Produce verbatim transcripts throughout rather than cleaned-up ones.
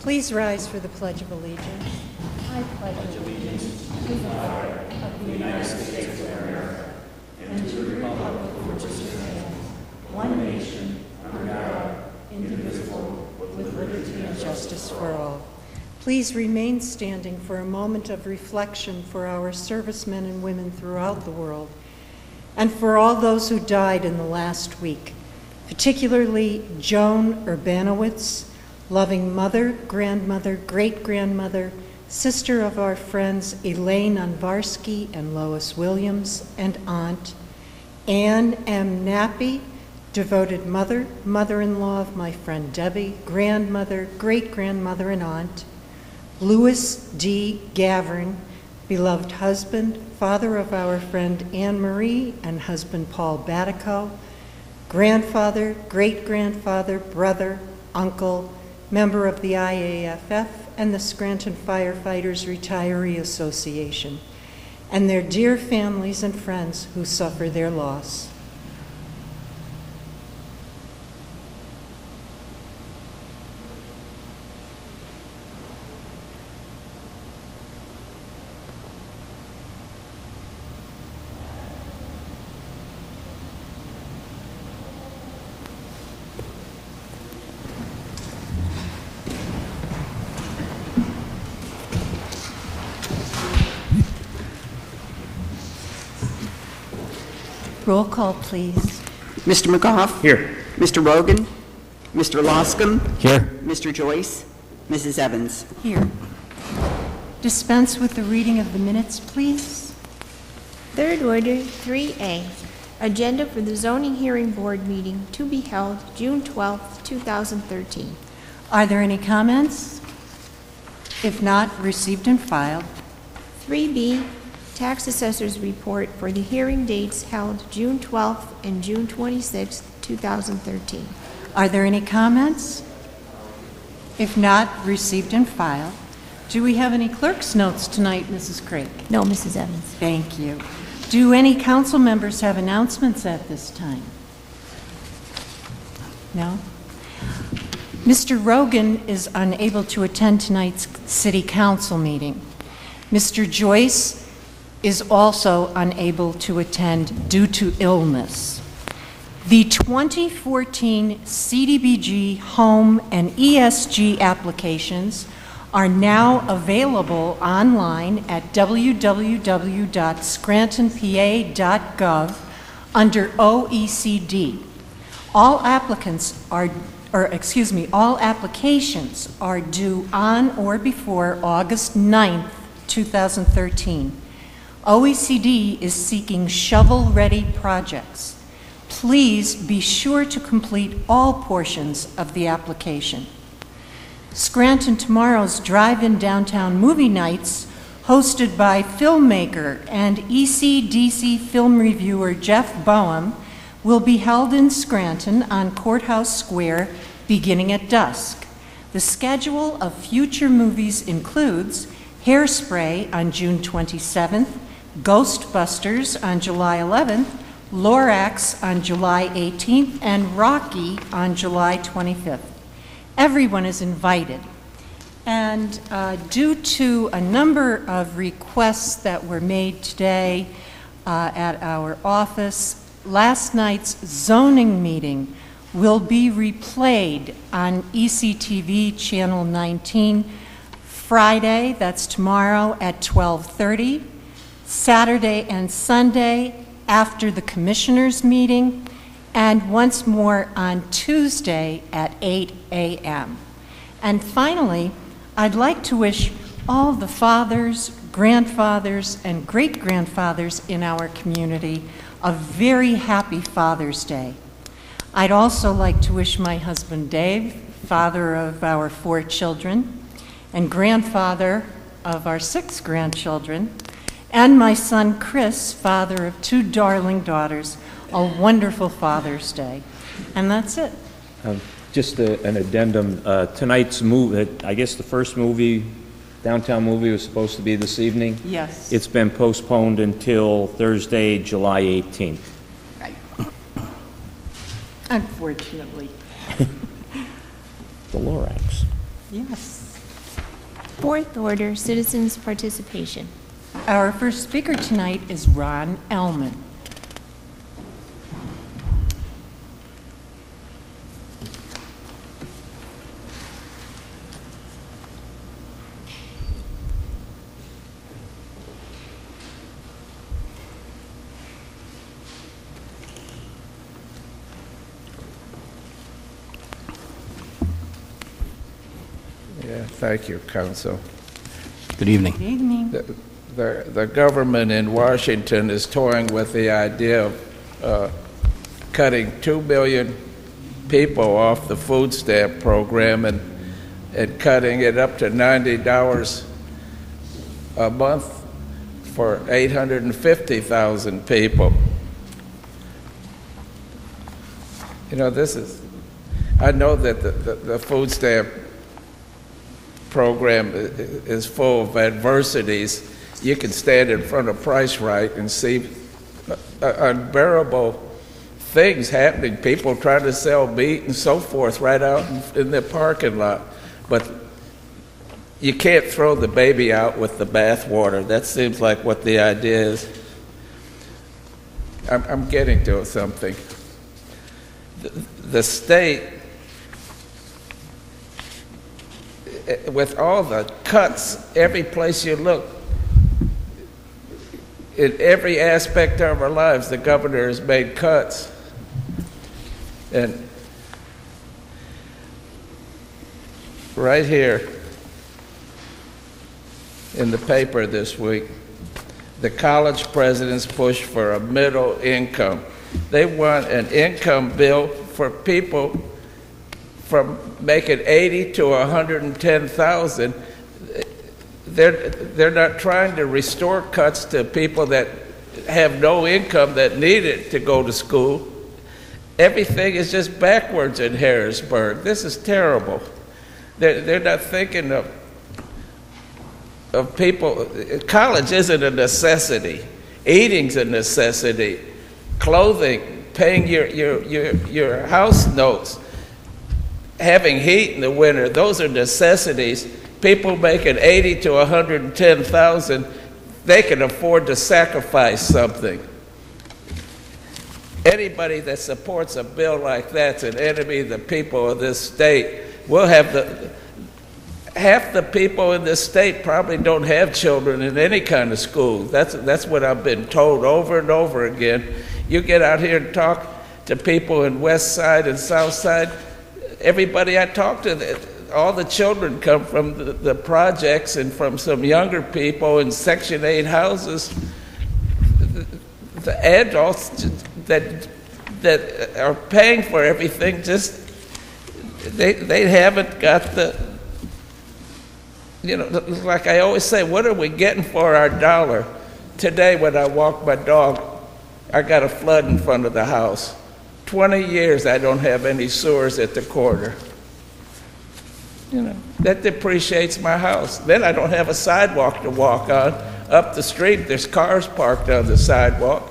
Please rise for the Pledge of Allegiance. I pledge allegiance to the flag of the United States of America and to the republic for which it stands, one nation, under God, indivisible, with liberty and justice for all. Please remain standing for a moment of reflection for our servicemen and women throughout the world and for all those who died in the last week, particularly Joan Urbanowitz, loving mother, grandmother, great-grandmother, sister of our friends Elaine Unvarsky and Lois Williams, and aunt, Ann M. Nappy, devoted mother, mother-in-law of my friend Debbie, grandmother, great-grandmother, and aunt, Louis D. Gavern, beloved husband, father of our friend Anne Marie and husband Paul Battico, grandfather, great-grandfather, brother, uncle, member of the I A F F and the Scranton Firefighters Retiree Association, and their dear families and friends who suffer their loss. Roll call, please. Mister McGough? Here. Mister Rogan? Mister Loscombe? Here. Mister Joyce? Missus Evans? Here. Dispense with the reading of the minutes, please. Third order, three A. Agenda for the Zoning Hearing Board meeting to be held June twelfth, two thousand thirteen. Are there any comments? If not, received and filed. three B. Tax Assessor's Report for the hearing dates held June twelfth and June twenty-sixth, two thousand thirteen. Are there any comments? If not, received and filed. Do we have any clerk's notes tonight, Missus Craig? No, Missus Evans. Thank you. Do any council members have announcements at this time? No? Mister Rogan is unable to attend tonight's City Council meeting. Mister Joyce is also unable to attend due to illness. The twenty fourteen C D B G Home and E S G applications are now available online at w w w dot scranton p a dot gov under O E C D. All applicants are, or excuse me, all applications are due on or before August ninth, two thousand thirteen. O E C D is seeking shovel-ready projects. Please be sure to complete all portions of the application. Scranton Tomorrow's Drive-In Downtown Movie Nights, hosted by filmmaker and E C D C film reviewer Jeff Boehm, will be held in Scranton on Courthouse Square beginning at dusk. The schedule of future movies includes Hairspray on June twenty-seventh, Ghostbusters on July eleventh, Lorax on July eighteenth, and Rocky on July twenty-fifth. Everyone is invited. And uh, due to a number of requests that were made today uh, at our office, last night's zoning meeting will be replayed on E C T V Channel nineteen Friday, that's tomorrow, at twelve thirty. Saturday and Sunday after the commissioners' meeting, and once more on Tuesday at eight a m And finally, I'd like to wish all the fathers, grandfathers, and great-grandfathers in our community a very happy Father's Day. I'd also like to wish my husband Dave, father of our four children, and grandfather of our six grandchildren, and my son Chris, father of two darling daughters, a wonderful Father's Day. And that's it. Uh, just a, an addendum. Uh, tonight's movie, I guess the first movie, downtown movie, was supposed to be this evening. Yes. It's been postponed until Thursday, July eighteenth. Right. Unfortunately. The Lorax. Yes. Fourth order, citizens' participation. Our first speaker tonight is Ron Ellman. Thank you, Council. Good evening. Good evening. The, the, the government in Washington is toying with the idea of uh, cutting two million people off the food stamp program and, and cutting it up to ninety dollars a month for eight hundred fifty thousand people. You know, this is, I know that the, the, the food stamp program is full of adversities. You can stand in front of Price Right and see unbearable things happening. People trying to sell meat and so forth right out in the parking lot. But you can't throw the baby out with the bathwater. That seems like what the idea is. I'm, I'm getting to something. The, the state, with all the cuts, every place you look, in every aspect of our lives, the governor has made cuts. And right here in the paper this week, the college president's push for a middle income. They want an income bill for people from making eighty to one hundred ten thousand. They're, they're not trying to restore cuts to people that have no income that need it to go to school. Everything is just backwards in Harrisburg. This is terrible. They're, they're not thinking of, of people. College isn't a necessity. Eating's a necessity. Clothing, paying your, your, your, your house notes, having heat in the winter, those are necessities. People making eighty to one hundred ten thousand, they can afford to sacrifice something. Anybody that supports a bill like that's an enemy of the people of this state. We'll have the, half the people in this state probably don't have children in any kind of school. That's, that's what I've been told over and over again. You get out here and talk to people in West Side and South Side, everybody I talk to, all the children come from the, the projects and from some younger people in Section eight houses. The, the adults that, that are paying for everything, just, they, they haven't got the, you know, like I always say, what are we getting for our dollar? Today when I walked my dog, I got a flood in front of the house. twenty years I don't have any sewers at the corner. You know, that depreciates my house. Then I don't have a sidewalk to walk on. Up the street, there's cars parked on the sidewalk.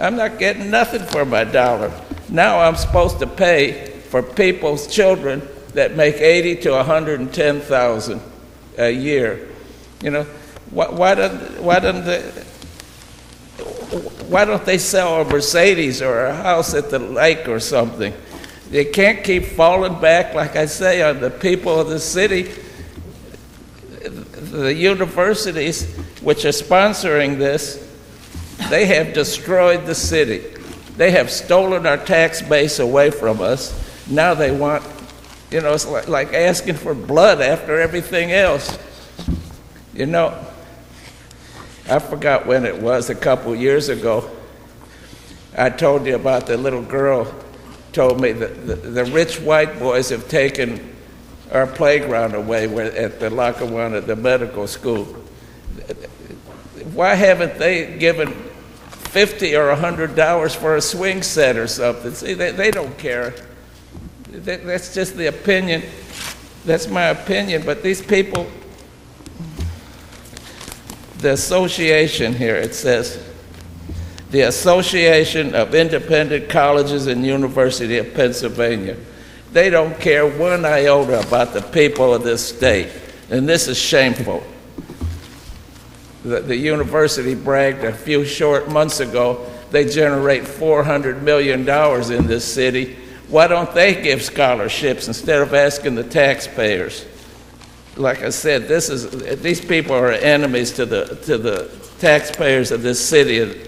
I'm not getting nothing for my dollar. Now I'm supposed to pay for people's children that make eighty to one hundred ten thousand a year. You know, why, why don't, why don't the, Why don't they sell a Mercedes or a house at the lake or something? They can't keep falling back, like I say, on the people of the city. The universities, which are sponsoring this, they have destroyed the city. They have stolen our tax base away from us. Now they want, you know, it's like asking for blood after everything else. You know, I forgot when it was, a couple years ago, I told you about the little girl told me that the, the rich white boys have taken our playground away at the Lackawanna, the medical school. Why haven't they given fifty or one hundred dollars for a swing set or something? See, they, they don't care. That, that's just the opinion. That's my opinion, but these people, the association here, it says, the Association of Independent Colleges and University of Pennsylvania. They don't care one iota about the people of this state, and this is shameful. The, the university bragged a few short months ago they generate four hundred million dollars in this city. Why don't they give scholarships instead of asking the taxpayers? Like I said, this is, these people are enemies to the, to the taxpayers of this city.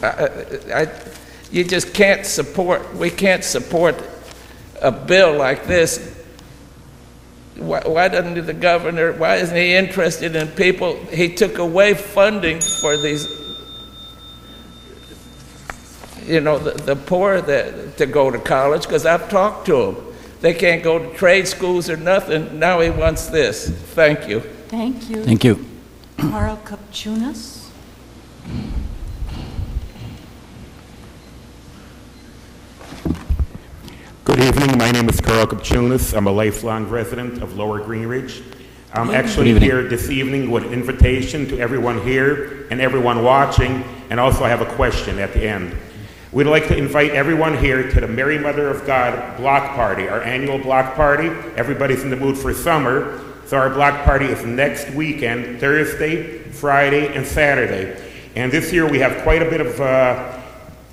I, I, you just can't support, we can't support a bill like this. Why, why doesn't the governor, why isn't he interested in people? He took away funding for these, you know, the, the poor that, to go to college, because I've talked to them. They can't go to trade schools or nothing. Now he wants this. Thank you. Thank you. Thank you. Carl Kapchunas. Good evening. My name is Carl Kapchunas. I'm a lifelong resident of Lower Greenridge. I'm actually here this evening with an invitation to everyone here and everyone watching, and also I have a question at the end. We'd like to invite everyone here to the Mary Mother of God block party, our annual block party. Everybody's in the mood for summer, so our block party is next weekend, Thursday, Friday, and Saturday. And this year we have quite a bit of uh,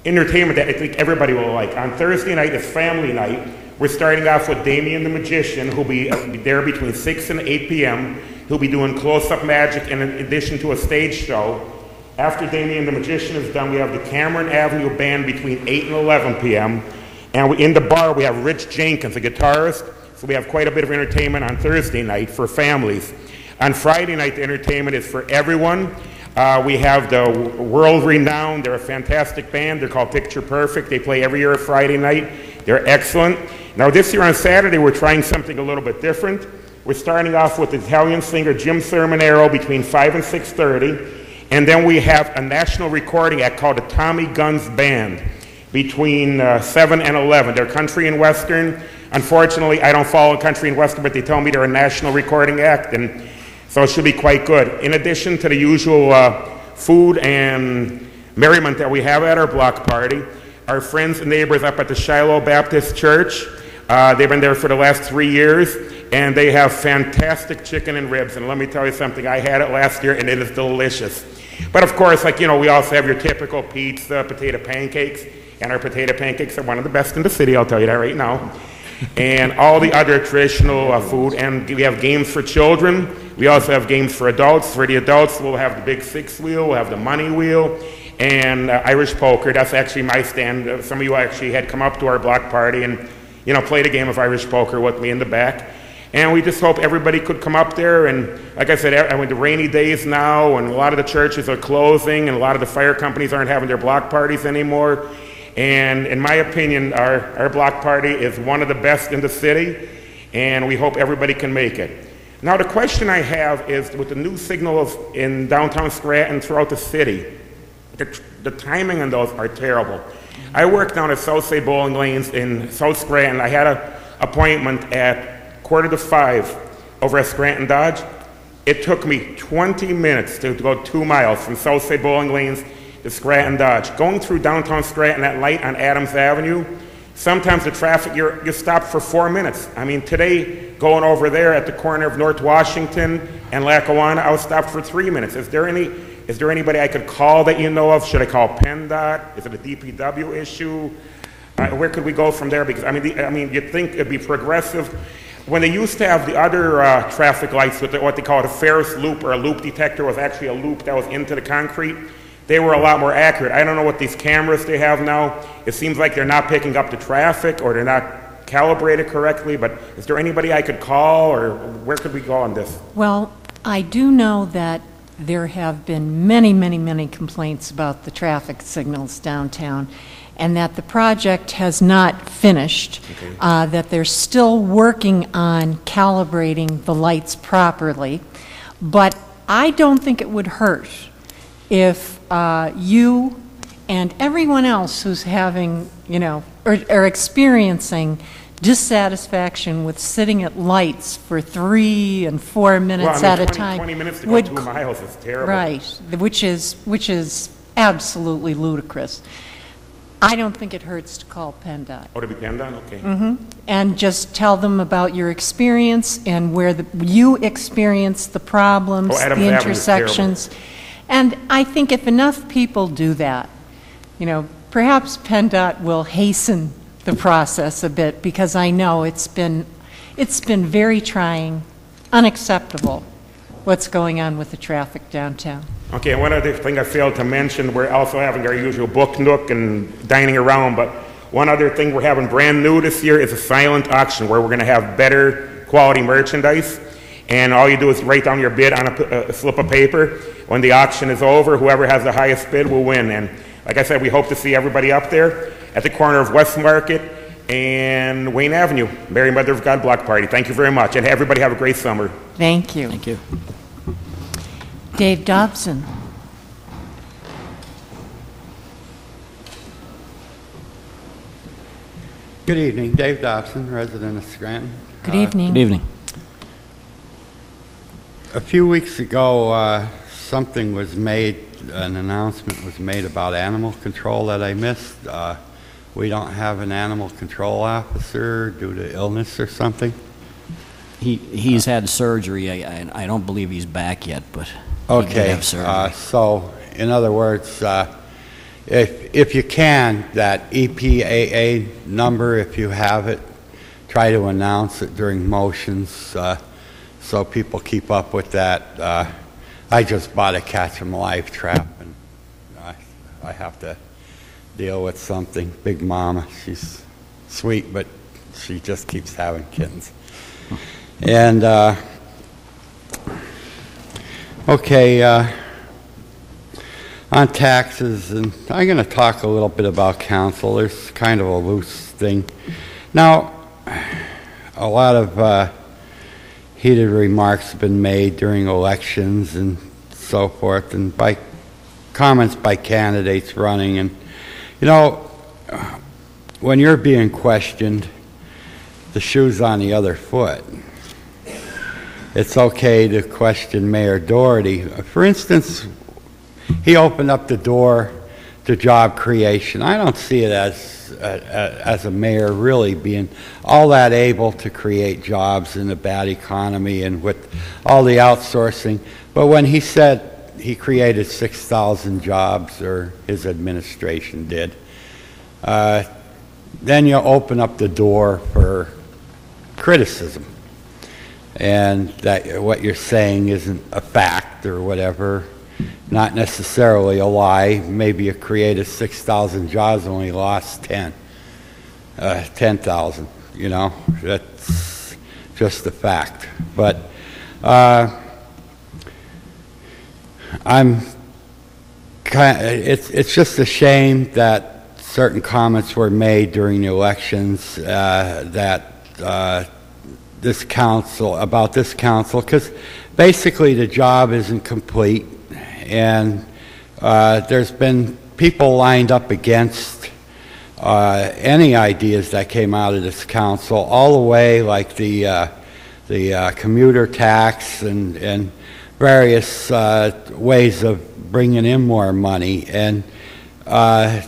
entertainment that I think everybody will like. On Thursday night is family night. We're starting off with Damien the Magician, who'll be there between six and eight p m He'll be doing close-up magic in addition to a stage show. After Damien the Magician is done, we have the Cameron Avenue Band between eight and eleven p m And we, in the bar, we have Rich Jenkins, a guitarist. So we have quite a bit of entertainment on Thursday night for families. On Friday night, the entertainment is for everyone. Uh, we have the world-renowned, they're a fantastic band. They're called Picture Perfect. They play every year Friday night. They're excellent. Now this year on Saturday, we're trying something a little bit different. We're starting off with Italian singer Jim Sermonero between five and six thirty. And then we have a national recording act called the Tommy Guns Band between uh, seven and eleven. They're country and western. Unfortunately, I don't follow country and western, but they tell me they're a national recording act, and so it should be quite good. In addition to the usual uh, food and merriment that we have at our block party, our friends and neighbors up at the Shiloh Baptist Church, uh, they've been there for the last three years. And they have fantastic chicken and ribs. And let me tell you something, I had it last year and it is delicious. But of course, like, you know, we also have your typical pizza, potato pancakes, and our potato pancakes are one of the best in the city, I'll tell you that right now. And all the other traditional uh, food, and we have games for children. We also have games for adults. For the adults, we'll have the big six wheel, we'll have the money wheel, and uh, Irish poker. That's actually my stand. Some of you actually had come up to our block party and, you know, played a game of Irish poker with me in the back. And we just hope everybody could come up there. And like I said, I went to rainy days now, and a lot of the churches are closing, and a lot of the fire companies aren't having their block parties anymore. And in my opinion, our, our block party is one of the best in the city, and we hope everybody can make it. Now, the question I have is, with the new signals in downtown Scranton throughout the city, the, the timing on those are terrible. I work down at South State Bowling Lanes in South Scranton. I had an appointment at quarter to five over at Scranton Dodge. It took me twenty minutes to go two miles from South State Bowling Lanes to Scranton Dodge. Going through downtown Scranton at light on Adams Avenue, sometimes the traffic, you're, you're stopped for four minutes. I mean, today, going over there at the corner of North Washington and Lackawanna, I was stopped for three minutes. Is there any, is there anybody I could call that you know of? Should I call PennDOT? Is it a D P W issue? Uh, where could we go from there? Because, I mean, the, I mean, you'd think it'd be progressive. When they used to have the other uh, traffic lights with the, what they call a Ferris loop or a loop detector, was actually a loop that was into the concrete, they were a lot more accurate. I don't know what these cameras they have now. It seems like they're not picking up the traffic or they're not calibrated correctly, but is there anybody I could call, or where could we go on this? Well, I do know that there have been many, many, many complaints about the traffic signals downtown, and that the project has not finished, okay. uh, that they're still working on calibrating the lights properly. But I don't think it would hurt if uh, you and everyone else who's having, you know, or, or experiencing dissatisfaction with sitting at lights for three and four minutes well, I mean, at 20, a time. twenty minutes to go would, two miles is terrible. Right, which is, which is absolutely ludicrous. I don't think it hurts to call PennDOT. Oh, to be PennDOT? Okay. Mm-hmm. And just tell them about your experience and where the, you experienced the problems, oh, the intersections. And I think if enough people do that, you know, perhaps PennDOT will hasten the process a bit, because I know it's been, it's been very trying, unacceptable, what's going on with the traffic downtown. Okay, and one other thing I failed to mention, we're also having our usual book nook and dining around, but one other thing we're having brand new this year is a silent auction where we're going to have better quality merchandise. And all you do is write down your bid on a, a slip of paper. When the auction is over, whoever has the highest bid will win. And like I said, we hope to see everybody up there at the corner of West Market and Wayne Avenue, Mary Mother of God Block Party. Thank you very much, and everybody have a great summer. Thank you. Thank you. Dave Dobson. Good evening. Dave Dobson, resident of Scranton. Good evening. Uh, Good evening. A few weeks ago, uh, something was made, an announcement was made about animal control that I missed. Uh, we don't have an animal control officer due to illness or something. He, he's uh, had surgery. I, I, I don't believe he's back yet, but... Okay, uh, so in other words, uh, if, if you can, that E P A A number, if you have it, try to announce it during motions uh, so people keep up with that. Uh, I just bought a catch-em-live trap, and I, I have to deal with something. Big Mama, she's sweet, but she just keeps having kittens. And... Uh, Okay, uh, on taxes, and I'm going to talk a little bit about council. There's kind of a loose thing. Now, a lot of uh, heated remarks have been made during elections and so forth, and by comments by candidates running. And, you know, when you're being questioned, the shoe's on the other foot. It's okay to question Mayor Doherty. For instance, he opened up the door to job creation. I don't see it as, uh, as a mayor really being all that able to create jobs in a bad economy and with all the outsourcing. But when he said he created six thousand jobs, or his administration did, uh, then you open up the door for criticism, and that what you're saying isn't a fact or whatever, not necessarily a lie. Maybe you created six thousand jobs and only lost ten thousand, you know, that's just a fact. But uh, I'm kind of, it's, it's just a shame that certain comments were made during the elections uh, that uh, this council, about this council, because basically the job isn't complete, and uh, there's been people lined up against uh, any ideas that came out of this council, all the way like the uh, the uh, commuter tax and and various uh, ways of bringing in more money, and uh,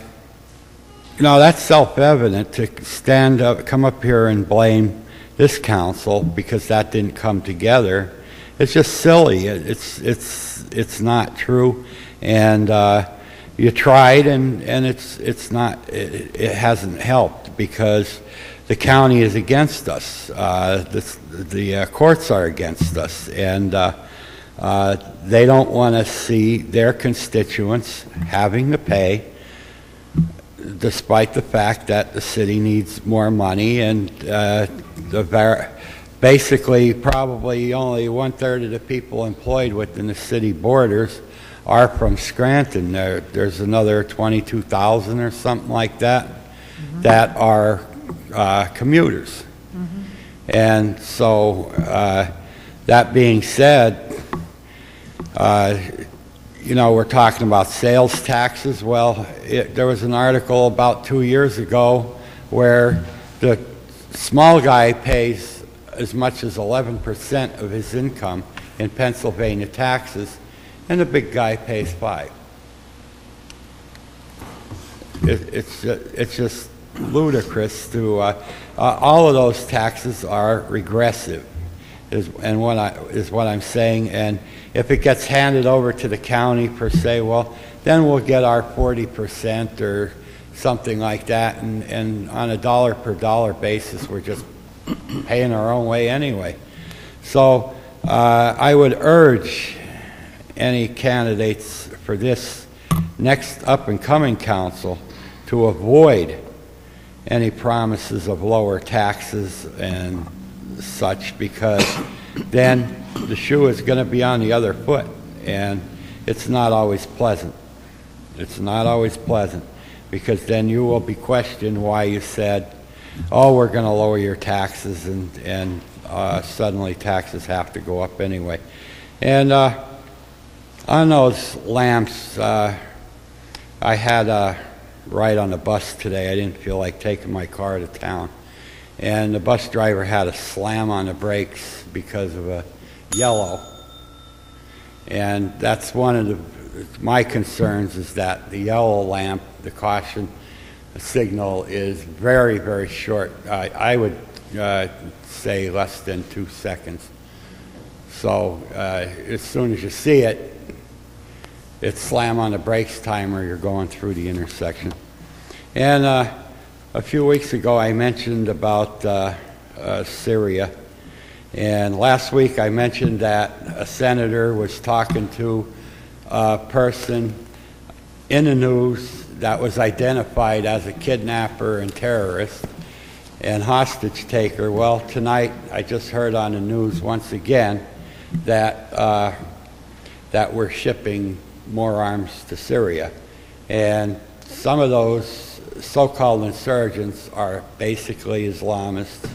you know, that's self-evident to stand up, come up here and blame this council because that didn't come together. It's just silly. It's it's it's not true, and uh, you tried, and and it's it's not. It, it hasn't helped because the county is against us. Uh, this, the uh, courts are against us, and uh, uh, they don't want to see their constituents having to pay, despite the fact that the city needs more money, and uh, the basically probably only one-third of the people employed within the city borders are from Scranton. There, there's another twenty-two thousand or something like that, mm-hmm, that are uh, commuters. Mm-hmm. And so uh, that being said, uh, you know, we're talking about sales taxes. Well, it, there was an article about two years ago where the small guy pays as much as eleven percent of his income in Pennsylvania taxes, and the big guy pays five. it, it's it's just ludicrous to uh, uh, all of those taxes are regressive, is and what I is what I'm saying. And if it gets handed over to the county per se, well, then we'll get our forty percent or something like that, and and on a dollar per dollar basis, we're just paying our own way anyway. So uh, I would urge any candidates for this next up-and-coming council to avoid any promises of lower taxes and such, because then the shoe is going to be on the other foot, and it's not always pleasant. It's not always pleasant, because then you will be questioned why you said, oh, we're going to lower your taxes, and, and uh, suddenly taxes have to go up anyway. And uh, on those lamps, uh, I had a ride on the bus today. I didn't feel like taking my car to town. And the bus driver had a slam on the brakes because of a yellow. And that's one of the, my concerns is that the yellow lamp, the caution signal, is very, very short. I, I would uh, say less than two seconds. So uh, as soon as you see it, it's slam on the brakes time or you're going through the intersection. And uh, a few weeks ago I mentioned about uh, uh, Syria. And last week I mentioned that a senator was talking to a person in the news that was identified as a kidnapper and terrorist and hostage taker. Well, tonight I just heard on the news once again that, uh, that we're shipping more arms to Syria. And some of those so-called insurgents are basically Islamists,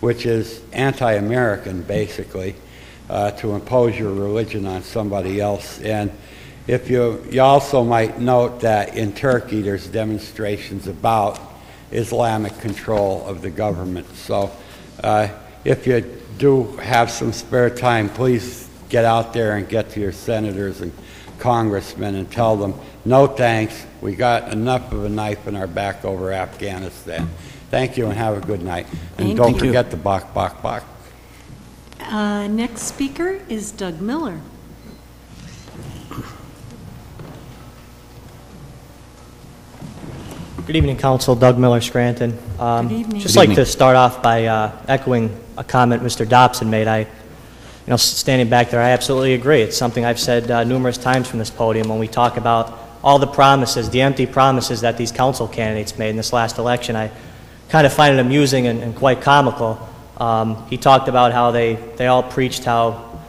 which is anti-American, basically, uh, to impose your religion on somebody else. And if you, you also might note that in Turkey there's demonstrations about Islamic control of the government. So uh, if you do have some spare time, please get out there and get to your senators and congressmen and tell them, no thanks, we got enough of a knife in our back over Afghanistan. Thank you and have a good night. And don't forget the bok, bok, bok. Uh, next speaker is Doug Miller. Good evening, Council. Doug Miller, Scranton. Um, good evening. Just good like evening. to start off by uh, echoing a comment Mister Dobson made. I You know, standing back there, I absolutely agree. It's something I've said uh, numerous times from this podium when we talk about all the promises, the empty promises that these council candidates made in this last election. I kind of find it amusing and, and quite comical. Um, he talked about how they, they all preached how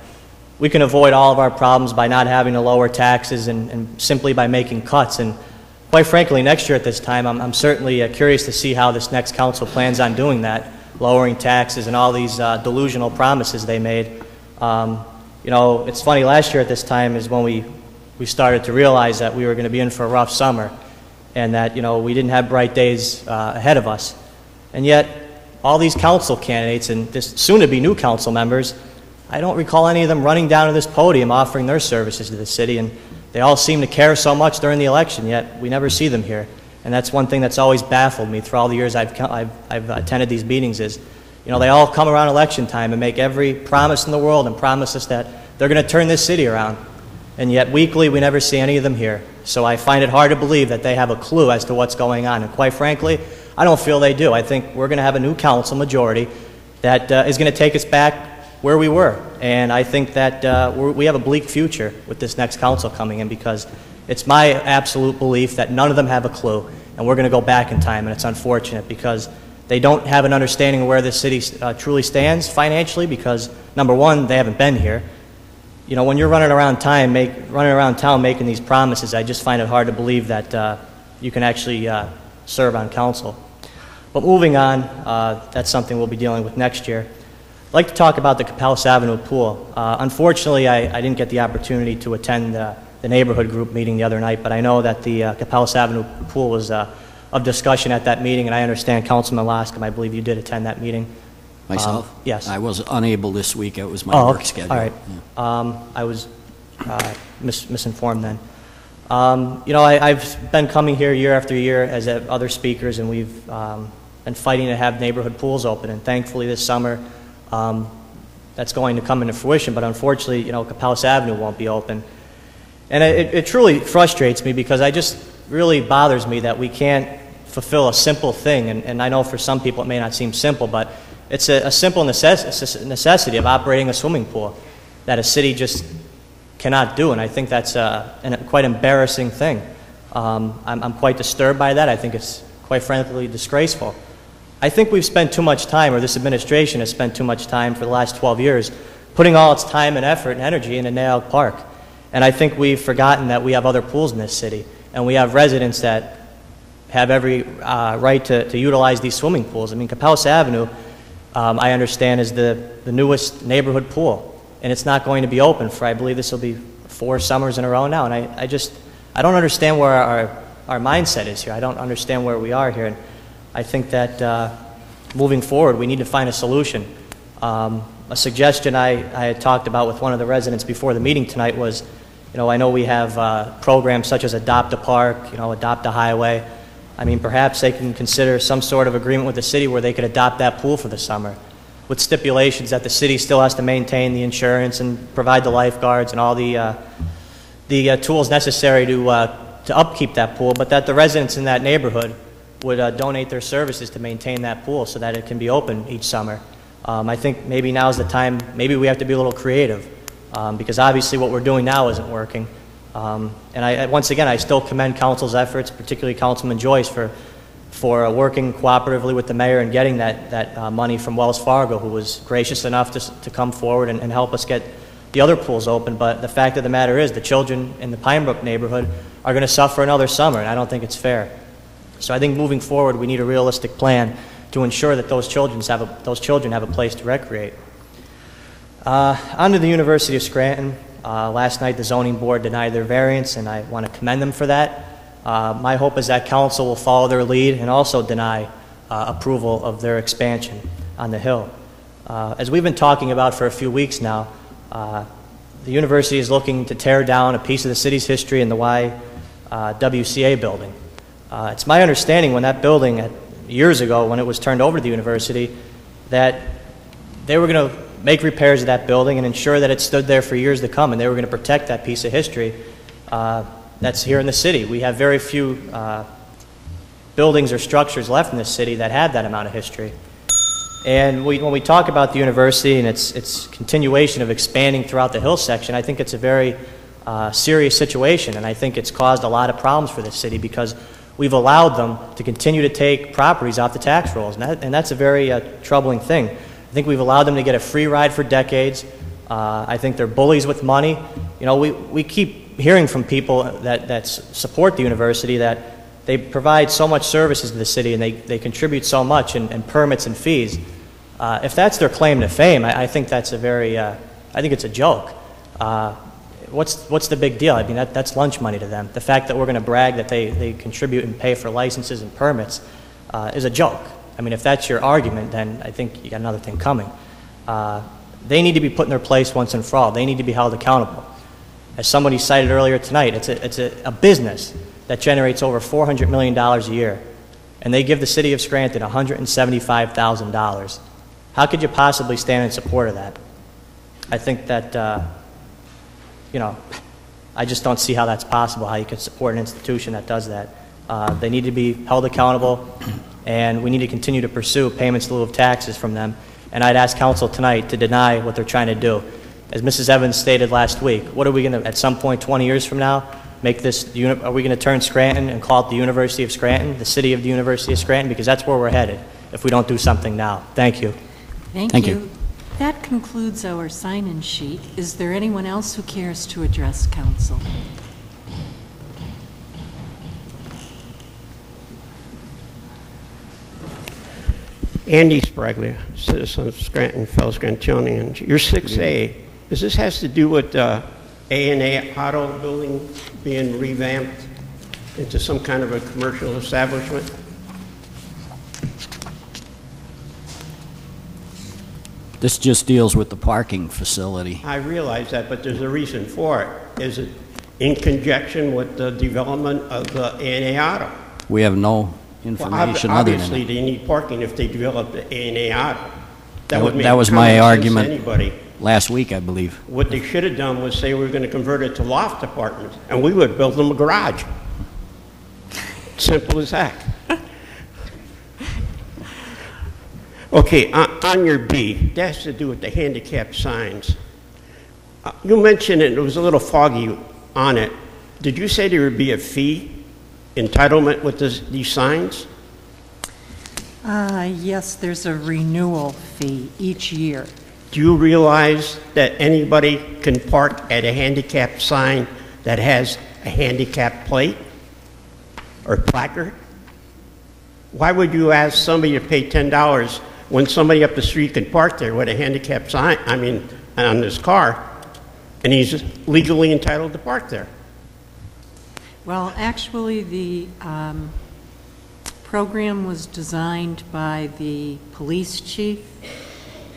we can avoid all of our problems by not having to lower taxes and, and simply by making cuts. And quite frankly, next year at this time, I'm, I'm certainly uh, curious to see how this next council plans on doing that, lowering taxes and all these uh, delusional promises they made. Um, you know, it's funny, last year at this time is when we, we started to realize that we were going to be in for a rough summer and that, you know, we didn't have bright days uh, ahead of us. And yet, all these council candidates and this soon-to-be new council members, I don't recall any of them running down to this podium offering their services to the city, and they all seem to care so much during the election, yet we never see them here. And that's one thing that's always baffled me through all the years I've, I've, I've attended these meetings is, you know, they all come around election time and make every promise in the world and promise us that they're going to turn this city around. And yet weekly we never see any of them here. So I find it hard to believe that they have a clue as to what's going on. And quite frankly, I don't feel they do. I think we're going to have a new council majority that uh, is going to take us back where we were. And I think that uh, we're, we have a bleak future with this next council coming in, because it's my absolute belief that none of them have a clue. And we're going to go back in time, and it's unfortunate because they don't have an understanding of where this city uh, truly stands financially, because, number one, they haven't been here. You know, when you're running around, time, make, running around town making these promises, I just find it hard to believe that uh, you can actually uh, serve on council. But moving on, uh, that's something we'll be dealing with next year. I'd like to talk about the Capouse Avenue pool. Uh, unfortunately, I, I didn't get the opportunity to attend uh, the neighborhood group meeting the other night, but I know that the uh, Capouse Avenue pool was uh, of discussion at that meeting, and I understand Councilman Loscombe, I believe you did attend that meeting. Myself? Um, yes. I was unable this week. It was my oh, work okay. schedule. All right. Yeah. Um, I was uh, mis misinformed then. Um, you know, I, I've been coming here year after year as other speakers, and we've um, been fighting to have neighborhood pools open, and thankfully this summer um, that's going to come into fruition, but unfortunately, you know, Capouse Avenue won't be open. And it, it truly frustrates me, because I just really bothers me that we can't fulfill a simple thing, and, and I know for some people it may not seem simple, but it's a, a simple necess necessity of operating a swimming pool that a city just cannot do, and I think that's a, a quite embarrassing thing. Um, I'm, I'm quite disturbed by that. I think it's quite frankly disgraceful. I think we've spent too much time, or this administration has spent too much time for the last twelve years, putting all its time and effort and energy into Nahog Park. And I think we've forgotten that we have other pools in this city, and we have residents that have every uh, right to, to utilize these swimming pools. I mean, Capouse Avenue, um, I understand, is the, the newest neighborhood pool, and it's not going to be open for, I believe this will be four summers in a row now, and I, I just, I don't understand where our, our mindset is here. I don't understand where we are here, and I think that uh, moving forward, we need to find a solution. Um, a suggestion I, I had talked about with one of the residents before the meeting tonight was, you know, I know we have uh, programs such as Adopt a Park, you know, Adopt a Highway. I mean, perhaps they can consider some sort of agreement with the city where they could adopt that pool for the summer, with stipulations that the city still has to maintain the insurance and provide the lifeguards and all the, uh, the uh, tools necessary to, uh, to upkeep that pool, but that the residents in that neighborhood would uh, donate their services to maintain that pool so that it can be open each summer. Um, I think maybe now's the time, maybe we have to be a little creative, um, because obviously what we're doing now isn't working. Um, and I, once again, I still commend council's efforts, particularly Councilman Joyce, for, for uh, working cooperatively with the mayor and getting that, that uh, money from Wells Fargo, who was gracious enough to, to come forward and, and help us get the other pools open. But the fact of the matter is the children in the Pinebrook neighborhood are going to suffer another summer, and I don't think it's fair. So I think moving forward, we need a realistic plan to ensure that those children have a, those children have a place to recreate. Uh, on to the University of Scranton. Uh, last night the zoning board denied their variance, and I want to commend them for that. Uh, my hope is that council will follow their lead and also deny uh, approval of their expansion on the hill. Uh, as we've been talking about for a few weeks now, uh, the university is looking to tear down a piece of the city's history in the Y W C A building. Uh, it's my understanding when that building at, years ago when it was turned over to the university that they were going to make repairs to that building and ensure that it stood there for years to come, and they were going to protect that piece of history uh, that's here in the city. We have very few uh, buildings or structures left in this city that have that amount of history. And we, when we talk about the university and its, its continuation of expanding throughout the hill section, I think it's a very uh, serious situation, and I think it's caused a lot of problems for this city because we've allowed them to continue to take properties off the tax rolls, and, that, and that's a very uh, troubling thing. I think we've allowed them to get a free ride for decades. Uh, I think they're bullies with money. You know, we, we keep hearing from people that, that support the university that they provide so much services to the city and they, they contribute so much in, in permits and fees. Uh, if that's their claim to fame, I, I think that's a very, uh, I think it's a joke. Uh, what's, what's the big deal? I mean, that, that's lunch money to them. The fact that we're going to brag that they, they contribute and pay for licenses and permits uh, is a joke. I mean, if that's your argument, then I think you got another thing coming. Uh, they need to be put in their place once and for all. They need to be held accountable. As somebody cited earlier tonight, it's a, it's a, a business that generates over four hundred million dollars a year, and they give the city of Scranton one hundred seventy-five thousand dollars. How could you possibly stand in support of that? I think that, uh, you know, I just don't see how that's possible, how you could support an institution that does that. Uh, they need to be held accountable. And we need to continue to pursue payments in lieu of taxes from them. And I'd ask council tonight to deny what they're trying to do. As Missus Evans stated last week, what are we going to, at some point twenty years from now, make this, are we going to turn Scranton and call it the University of Scranton, the city of the University of Scranton? Because that's where we're headed if we don't do something now. Thank you. Thank, Thank you. you. That concludes our sign-in sheet. Is there anyone else who cares to address council? Andy Spraglia, citizen of Scranton, fellow Scrantonians. You're six A. Does this has to do with uh, A and A Auto building being revamped into some kind of a commercial establishment? This just deals with the parking facility. I realize that, but there's a reason for it. Is it in conjunction with the development of uh, A and A Auto? We have no information well, ob other than that. Obviously, they need parking if they develop the A and A Auto. That, that, that was my argument anybody. last week, I believe. What they should have done was say we were going to convert it to loft apartments, and we would build them a garage. Simple as that. Okay, on, on your B, that has to do with the handicap signs. Uh, you mentioned it, it was a little foggy on it. Did you say there would be a fee entitlement with this, these signs? Uh, yes, there's a renewal fee each year. Do you realize that anybody can park at a handicap sign that has a handicap plate or placard? Why would you ask somebody to pay ten dollars when somebody up the street can park there with a handicap sign, I mean, on his car, and he's legally entitled to park there? Well, actually, the um, program was designed by the police chief,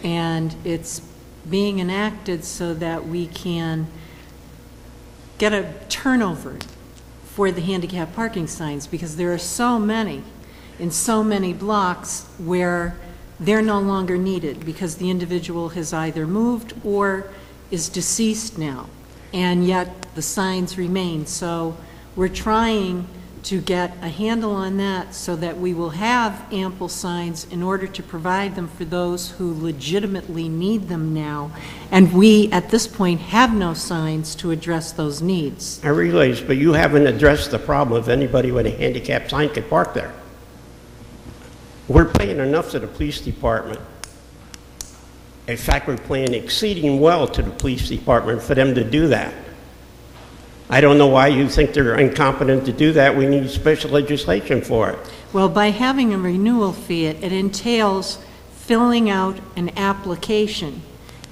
and it's being enacted so that we can get a turnover for the handicap parking signs, because there are so many in so many blocks where they're no longer needed because the individual has either moved or is deceased now, and yet the signs remain. So we're trying to get a handle on that so that we will have ample signs in order to provide them for those who legitimately need them now. And we, at this point, have no signs to address those needs. I realize, but you haven't addressed the problem of anybody with a handicapped sign could park there. We're paying enough to the police department. In fact, we're paying exceeding well to the police department for them to do that. I don't know why you think they're incompetent to do that. We need special legislation for it. Well, by having a renewal fee, it, it entails filling out an application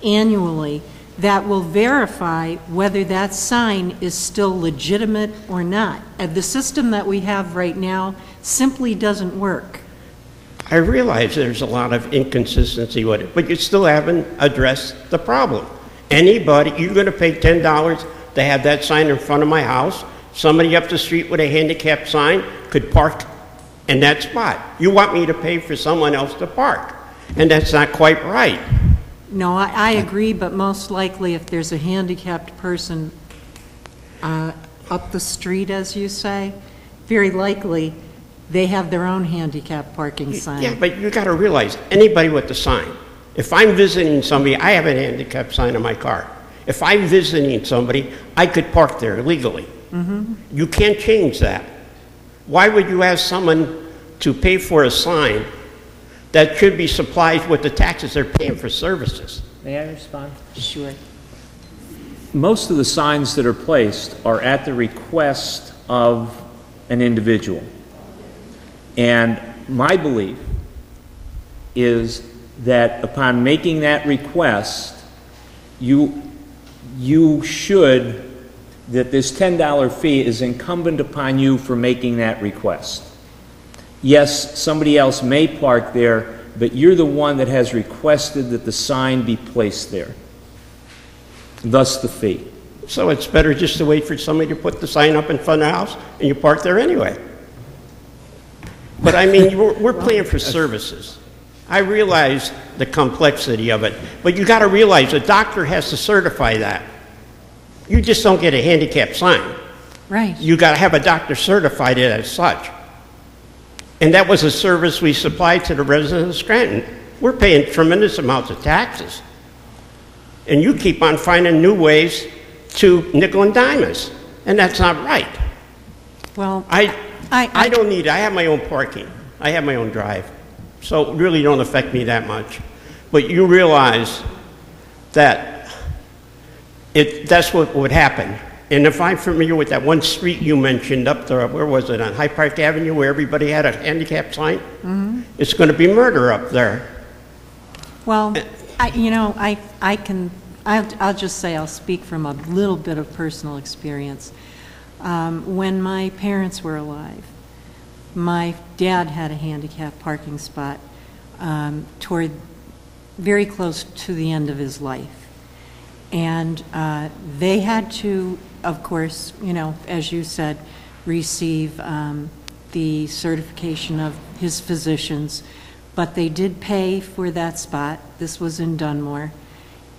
annually that will verify whether that sign is still legitimate or not. And the system that we have right now simply doesn't work. I realize there's a lot of inconsistency with it, but you still haven't addressed the problem. Anybody, you're going to pay ten dollars to have that sign in front of my house. Somebody up the street with a handicapped sign could park in that spot. You want me to pay for someone else to park, and that's not quite right. No, I, I agree, but most likely if there's a handicapped person uh, up the street, as you say, very likely they have their own handicap parking sign. Yeah, but you got to realize, anybody with the sign. If I'm visiting somebody, I have a handicap sign on my car. If I'm visiting somebody, I could park there legally. Mm-hmm. You can't change that. Why would you ask someone to pay for a sign that should be supplied with the taxes they're paying for services? May I respond? Sure. Most of the signs that are placed are at the request of an individual. And my belief is that upon making that request, you, you should, that this ten dollar fee is incumbent upon you for making that request. Yes, somebody else may park there, but you're the one that has requested that the sign be placed there. Thus the fee. So it's better just to wait for somebody to put the sign up in front of the house and you park there anyway. But I mean, we're, we're paying for services. I realize the complexity of it, but you gotta realize a doctor has to certify that. You just don't get a handicap sign. Right. You gotta have a doctor certify it as such. And that was a service we supplied to the residents of Scranton. We're paying tremendous amounts of taxes. And you keep on finding new ways to nickel and dime us, and that's not right. Well, I, I, I, I don't need it. I have my own parking. I have my own drive. So it really don't affect me that much. But you realize that it, that's what would happen. And if I'm familiar with that one street you mentioned up there, where was it, on High Park Avenue, where everybody had a handicap sign? Mm-hmm. It's going to be murder up there. Well, uh, I, you know, I, I can, I'll, I'll just say I'll speak from a little bit of personal experience. Um, when my parents were alive, my dad had a handicapped parking spot um, toward very close to the end of his life, and uh, they had to of course, you know, as you said, receive um, the certification of his physicians. But they did pay for that spot. This was in Dunmore.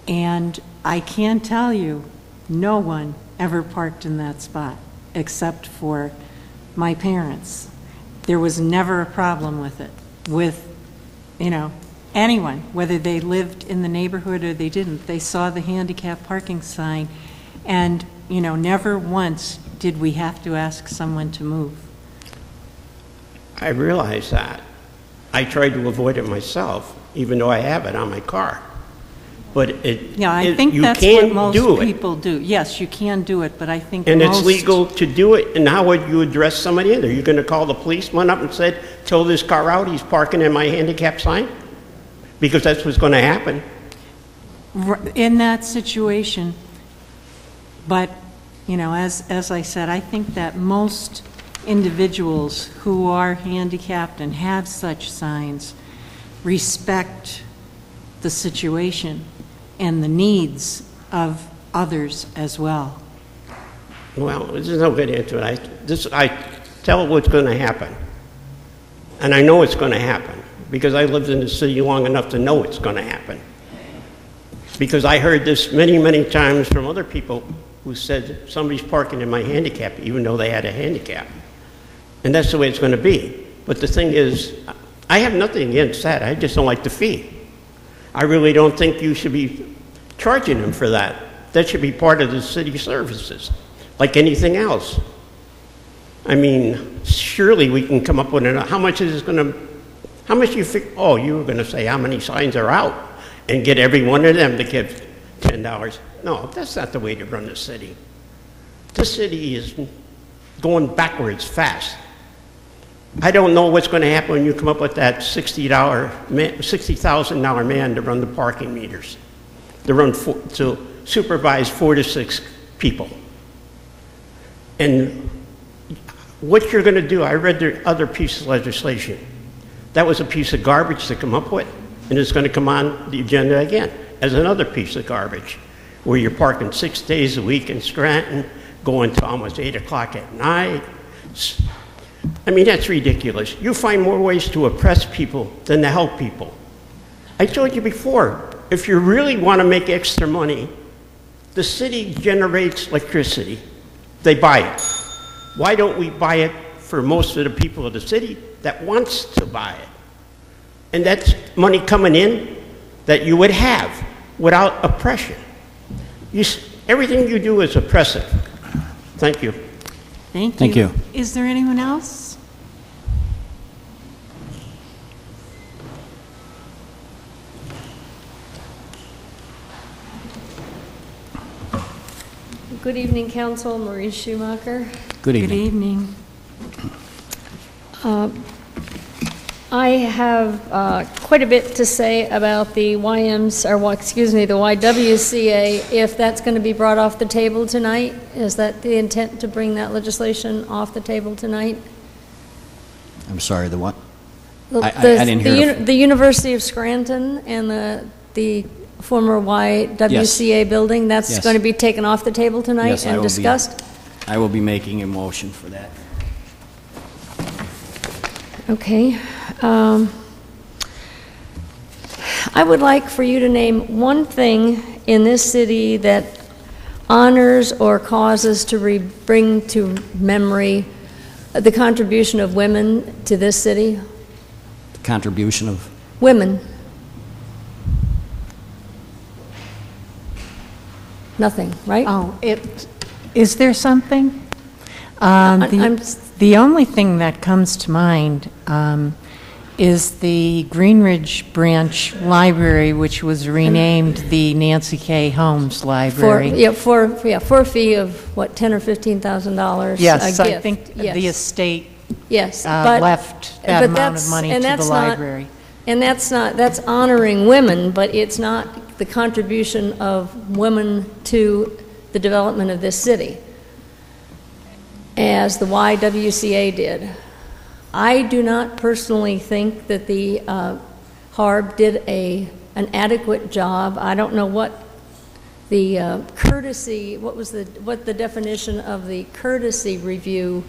And I can tell you, no one ever parked in that spot except for my parents. There was never a problem with it, with, you know, anyone, whether they lived in the neighborhood or they didn't. They saw the handicap parking sign, and, you know, never once did we have to ask someone to move. I realize that. I tried to avoid it myself, even though I have it on my car. But it, yeah, I it, think you that's can what most do people it. do. Yes, you can do it, but I think and most it's legal to do it. And how would you address somebody in there? You're going to call the policeman up and say, "Tow this car out. He's parking in my handicap sign," because that's what's going to happen in that situation. But you know, as as I said, I think that most individuals who are handicapped and have such signs respect the situation and the needs of others as well. Well, there's no good into it. I, this, I tell what's going to happen. And I know it's going to happen because I lived in the city long enough to know it's going to happen. Because I heard this many, many times from other people who said, somebody's parking in my handicap, even though they had a handicap. And that's the way it's going to be. But the thing is, I have nothing against that. I just don't like the fee. I really don't think you should be charging them for that. That should be part of the city services, like anything else. I mean, surely we can come up with an, how much is this going to, how much you figure, oh, you were going to say how many signs are out and get every one of them to give ten dollars. No, that's not the way to run the city. The city is going backwards fast. I don't know what's going to happen when you come up with that sixty thousand dollar man to run the parking meters, to run for, to supervise four to six people. And what you're going to do, I read the other piece of legislation. That was a piece of garbage to come up with, and it's going to come on the agenda again as another piece of garbage, where you're parking six days a week in Scranton, going to almost eight o'clock at night. I mean, that's ridiculous. You find more ways to oppress people than to help people. I told you before, if you really want to make extra money, the city generates electricity. They buy it. Why don't we buy it for most of the people of the city that wants to buy it? And that's money coming in that you would have without oppression. You, everything you do is oppressive. Thank you. Thank you. Thank you. Is there anyone else? Good evening, Council. Maureen Schumacher. Good evening. Good evening. Uh, I have uh, quite a bit to say about the Y Ms, or excuse me, the Y W C A. If that's going to be brought off the table tonight, is that the intent to bring that legislation off the table tonight? I'm sorry, the what? The, I, I, I didn't hear. The, uni the University of Scranton and the the former Y W C A yes. building. That's yes. going to be taken off the table tonight yes, and I discussed. Be, I will be making a motion for that. Okay. Um, I would like for you to name one thing in this city that honors or causes to re bring to memory the contribution of women to this city. The contribution of? Women. Nothing, right? Oh, it, is there something? Um, the, I'm, the only thing that comes to mind um, is the Greenridge Branch Library, which was renamed the Nancy K. Holmes Library. For, yeah, for, yeah, for a fee of, what, ten or fifteen thousand dollars yes, a I gift. Think yes. the estate yes, uh, but, left that amount of money to the library. Not, and that's not, that's honoring women, but it's not the contribution of women to the development of this city, as the Y W C A did. I do not personally think that the uh, HARB did a, an adequate job. I don't know what the uh, courtesy, what was the, what the definition of the courtesy review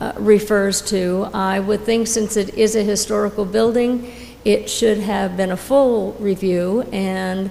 uh, refers to. I would think since it is a historical building, it should have been a full review, and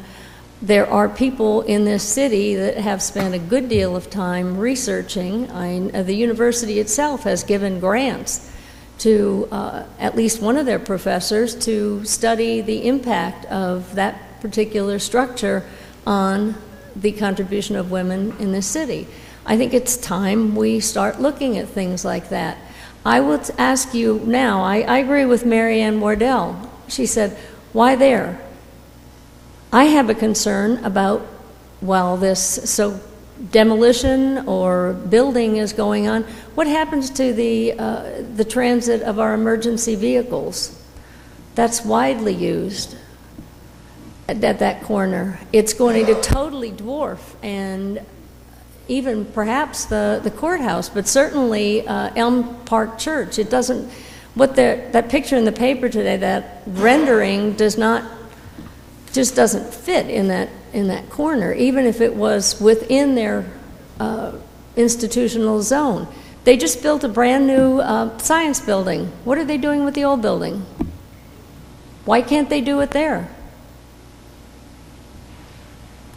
there are people in this city that have spent a good deal of time researching. I, the university itself has given grants to uh, at least one of their professors to study the impact of that particular structure on the contribution of women in this city. I think it's time we start looking at things like that. I will ask you now, I, I agree with Mary Ann Wardell. She said, why there? I have a concern about while this so demolition or building is going on, what happens to the, uh, the transit of our emergency vehicles? That's widely used at, at that corner. It's going to totally dwarf and even perhaps the, the courthouse, but certainly uh, Elm Park Church. It doesn't, what the, that picture in the paper today, that rendering does not just doesn't fit in that in that corner, even if it was within their uh, institutional zone. They just built a brand new uh, science building. What are they doing with the old building? Why can't they do it there?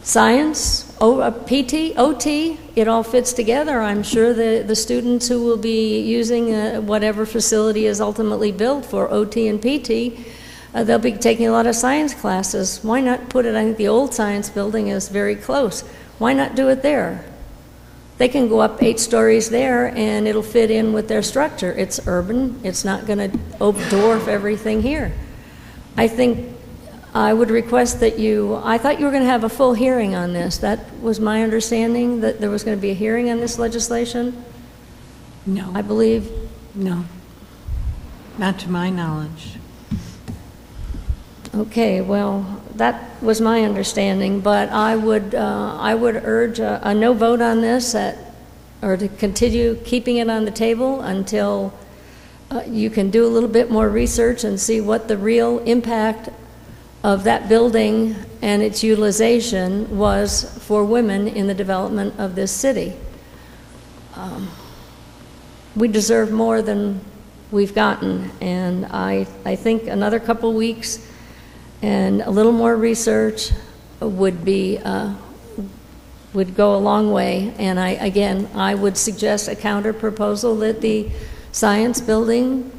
Science, o, uh, P T, O T, it all fits together. I'm sure the, the students who will be using uh, whatever facility is ultimately built for O T and P T, Uh, they'll be taking a lot of science classes. Why not put it, I think the old science building is very close. Why not do it there? They can go up eight stories there and it'll fit in with their structure. It's urban, it's not gonna dwarf everything here. I think I would request that you, I thought you were gonna have a full hearing on this. That was my understanding, that there was gonna be a hearing on this legislation? No. I believe? No, not to my knowledge. Okay, well, that was my understanding, but I would uh, I would urge a, a no vote on this, at, or to continue keeping it on the table until uh, you can do a little bit more research and see what the real impact of that building and its utilization was for women in the development of this city. Um, we deserve more than we've gotten, and I I think another couple weeks and a little more research would be uh, would go a long way. And I again, I would suggest a counter proposal that the science building,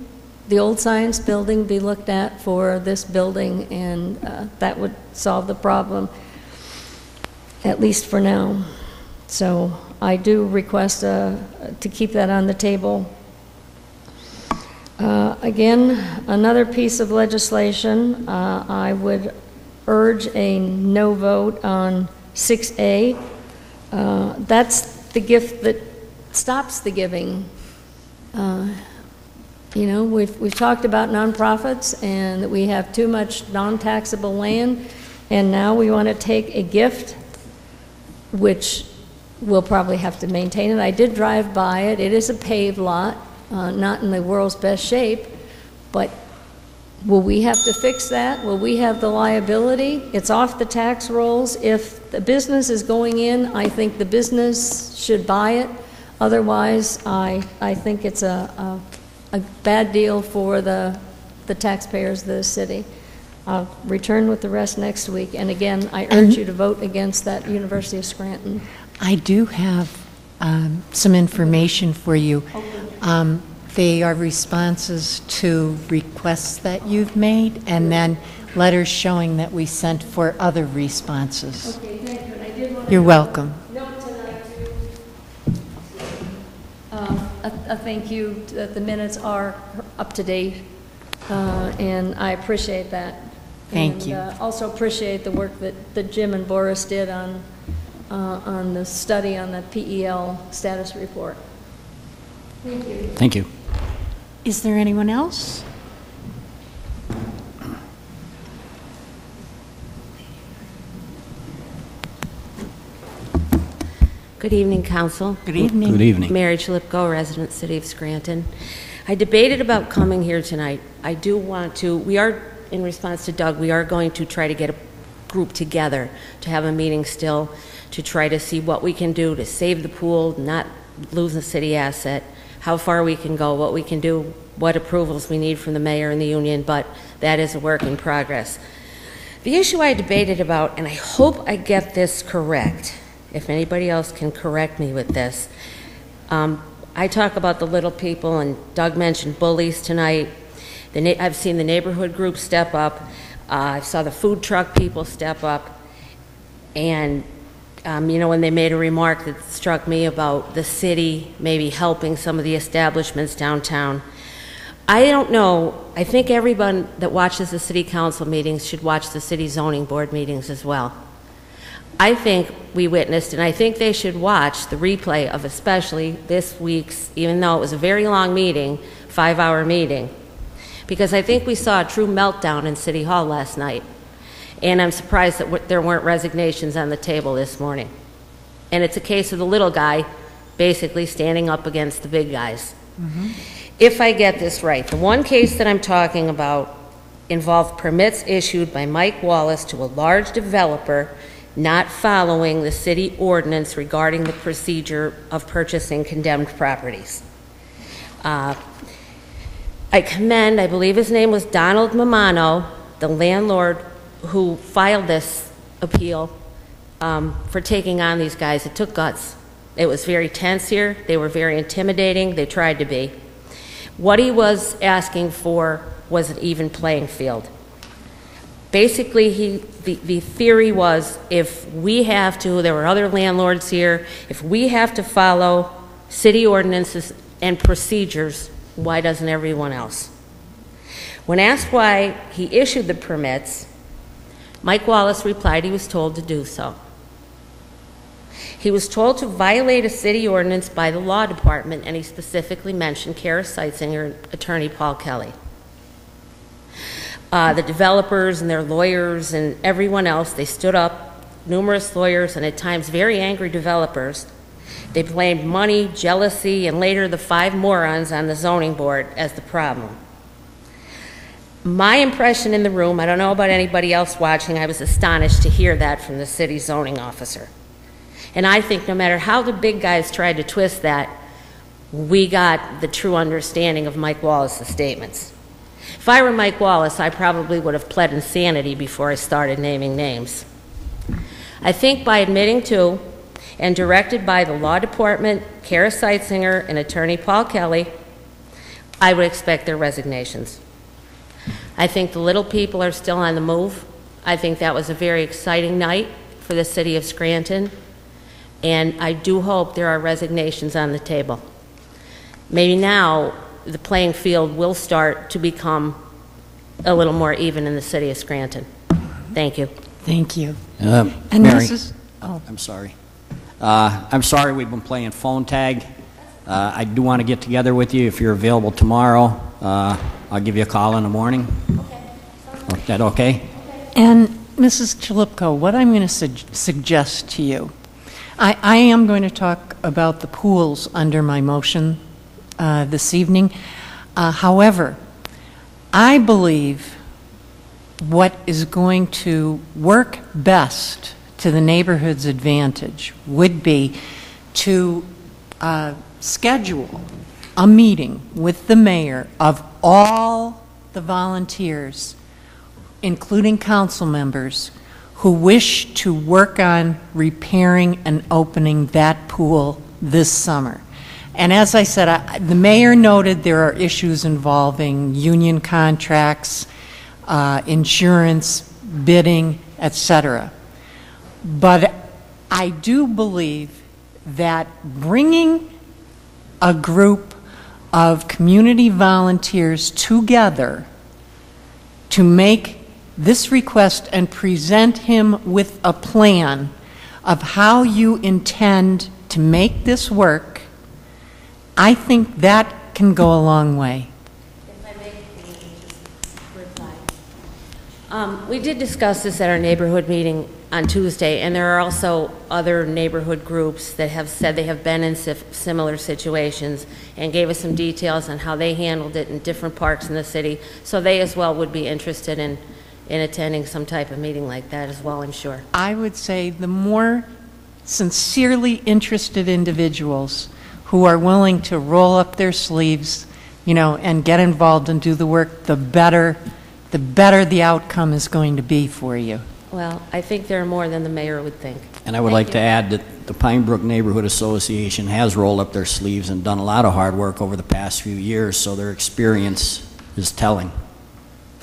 the old science building, be looked at for this building, and uh, that would solve the problem, at least for now. So I do request uh, to keep that on the table. Uh, again, another piece of legislation, uh, I would urge a no vote on six A. Uh, that's the gift that stops the giving. Uh, you know, we've, we've talked about nonprofits and that we have too much non-taxable land, and now we want to take a gift, which we'll probably have to maintain it. I did drive by it. It is a paved lot. Uh, not in the world's best shape, but will we have to fix that? Will we have the liability? It's off the tax rolls. If the business is going in, I think the business should buy it. Otherwise, I, I think it's a, a, a bad deal for the, the taxpayers of the city. I'll return with the rest next week. And again, I urge you to vote against that University of Scranton. I do have um, some information for you. Okay. Um, they are responses to requests that you've made, and then letters showing that we sent for other responses. Okay, thank you. And I did want You're to welcome. Note tonight too. Uh, a, a thank you that the minutes are up to date, uh, and I appreciate that. Thank and, you. Uh, also appreciate the work that, that Jim and Boris did on uh, on the study on the P E L status report. Thank you. Thank you. Is there anyone else? Good evening, Council. Good evening. Good evening. Mary Chlipko, resident, City of Scranton. I debated about coming here tonight. I do want to, we are, in response to Doug, we are going to try to get a group together to have a meeting still to try to see what we can do to save the pool, not lose the city asset, how far we can go, what we can do, what approvals we need from the mayor and the union, but that is a work in progress. The issue I debated about, and I hope I get this correct, if anybody else can correct me with this, um, I talk about the little people, and Doug mentioned bullies tonight. The I've seen the neighborhood group step up. Uh, I saw the food truck people step up. And, um, you know, when they made a remark that struck me about the city maybe helping some of the establishments downtown. I don't know. I think everyone that watches the city council meetings should watch the city zoning board meetings as well. I think we witnessed, and I think they should watch the replay of especially this week's, even though it was a very long meeting, five-hour meeting, because I think we saw a true meltdown in City Hall last night, and I'm surprised that w there weren't resignations on the table this morning. And it's a case of the little guy basically standing up against the big guys. Mm-hmm. If I get this right, the one case that I'm talking about involved permits issued by Mike Wallace to a large developer not following the city ordinance regarding the procedure of purchasing condemned properties. Uh, I commend, I believe his name was Donald Mamano, the landlord who filed this appeal, um, for taking on these guys. It took guts. It was very tense here. They were very intimidating. They tried to be. What he was asking for was an even playing field. Basically, he, the, the theory was, if we have to, there were other landlords here, if we have to follow city ordinances and procedures, why doesn't everyone else? When asked why he issued the permits, Mike Wallace replied he was told to do so. He was told to violate a city ordinance by the law department, and he specifically mentioned Kara Seitzinger and attorney Paul Kelly. Uh, the developers and their lawyers and everyone else, they stood up, numerous lawyers and at times very angry developers. They blamed money, jealousy, and later the five morons on the zoning board as the problem. My impression in the room, I don't know about anybody else watching, I was astonished to hear that from the city zoning officer. And I think no matter how the big guys tried to twist that, we got the true understanding of Mike Wallace's statements. If I were Mike Wallace, I probably would have pled insanity before I started naming names. I think by admitting to, and directed by the law department, Kara Seitzinger, and attorney Paul Kelly, I would expect their resignations. I think the little people are still on the move. I think that was a very exciting night for the city of Scranton. And I do hope there are resignations on the table. Maybe now the playing field will start to become a little more even in the city of Scranton. Thank you. Thank you. Um, and Mary, this is, oh. I'm sorry. Uh, I'm sorry we've been playing phone tag. Uh, I do want to get together with you. If you're available tomorrow, uh, I'll give you a call in the morning. Okay. Is that okay? Okay. And Missus Chlipko, what I'm going to su suggest to you, I, I am going to talk about the pools under my motion uh, this evening. Uh, however, I believe what is going to work best to the neighborhood's advantage would be to uh, schedule a meeting with the mayor of all the volunteers, including council members, who wish to work on repairing and opening that pool this summer. And as I said, I, the mayor noted there are issues involving union contracts, uh, insurance, bidding, et cetera. But I do believe that bringing a group of community volunteers together to make this request and present him with a plan of how you intend to make this work, I think that can go a long way. If I may, just reply. Um, we did discuss this at our neighborhood meeting on Tuesday, and there are also other neighborhood groups that have said they have been in similar situations and gave us some details on how they handled it in different parks in the city, so they as well would be interested in in attending some type of meeting like that as well, I'm sure. I would say the more sincerely interested individuals who are willing to roll up their sleeves, you know, and get involved and do the work, the better, the better the outcome is going to be for you. Well, I think there are more than the mayor would think. And I would Thank like you. to add that the Pinebrook Neighborhood Association has rolled up their sleeves and done a lot of hard work over the past few years, so their experience is telling.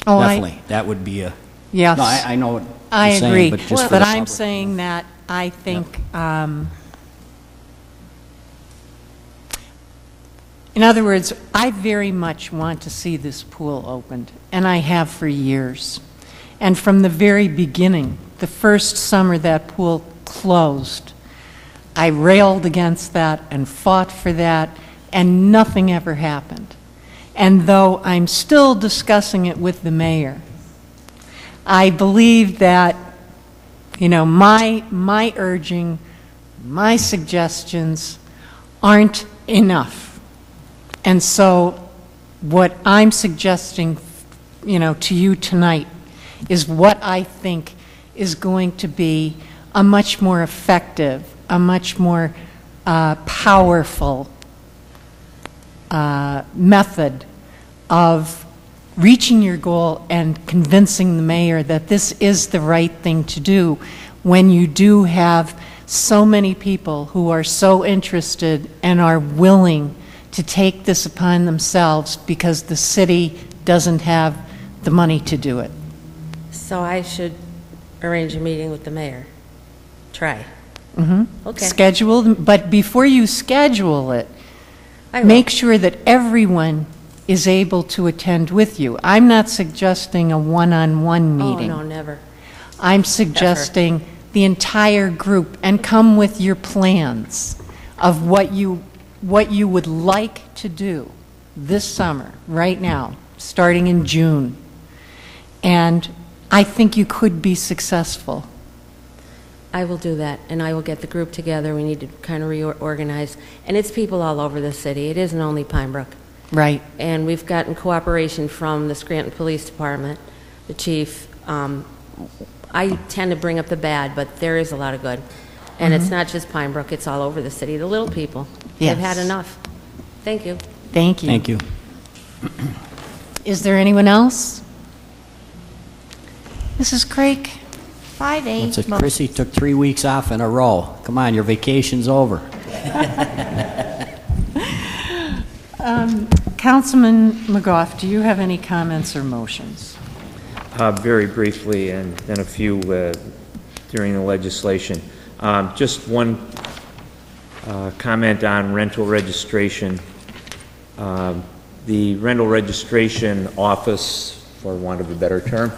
Oh, Definitely. I, that would be a... Yes. No, I, I know what I you're agree. saying, but just well, for But I'm saying that I think... Yep. Um, in other words, I very much want to see this pool opened, and I have for years. And from the very beginning, the first summer that pool closed, I railed against that and fought for that, and nothing ever happened. And though I'm still discussing it with the mayor, I believe that, you know, my, my urging, my suggestions aren't enough. And so what I'm suggesting, you know, to you tonight is what I think is going to be a much more effective, a much more uh, powerful uh, method of reaching your goal and convincing the mayor that this is the right thing to do when you do have so many people who are so interested and are willing to take this upon themselves because the city doesn't have the money to do it. So I should arrange a meeting with the mayor. Try. Mm-hmm. Okay. Schedule, but before you schedule it, make sure that everyone is able to attend with you. I'm not suggesting a one-on-one meeting. Oh, no, never. I'm suggesting never. the entire group, and come with your plans of what you, what you would like to do this summer, right now, starting in June. And I think you could be successful. I will do that, and I will get the group together. We need to kind of reorganize. And it's people all over the city. It isn't only Pinebrook. Right. And we've gotten cooperation from the Scranton Police Department, the chief. Um, I tend to bring up the bad, but there is a lot of good. And mm-hmm. it's not just Pinebrook. It's all over the city. The little people. Yes. They've had enough. Thank you. Thank you. Thank you. Is there anyone else? Missus Craig. Friday. That's it. Chrissy took three weeks off in a row. Come on, your vacation's over. um, Councilman McGough, do you have any comments or motions? Uh, very briefly, and then a few uh, during the legislation. Um, just one uh, comment on rental registration. Um, the rental registration office, for want of a better term,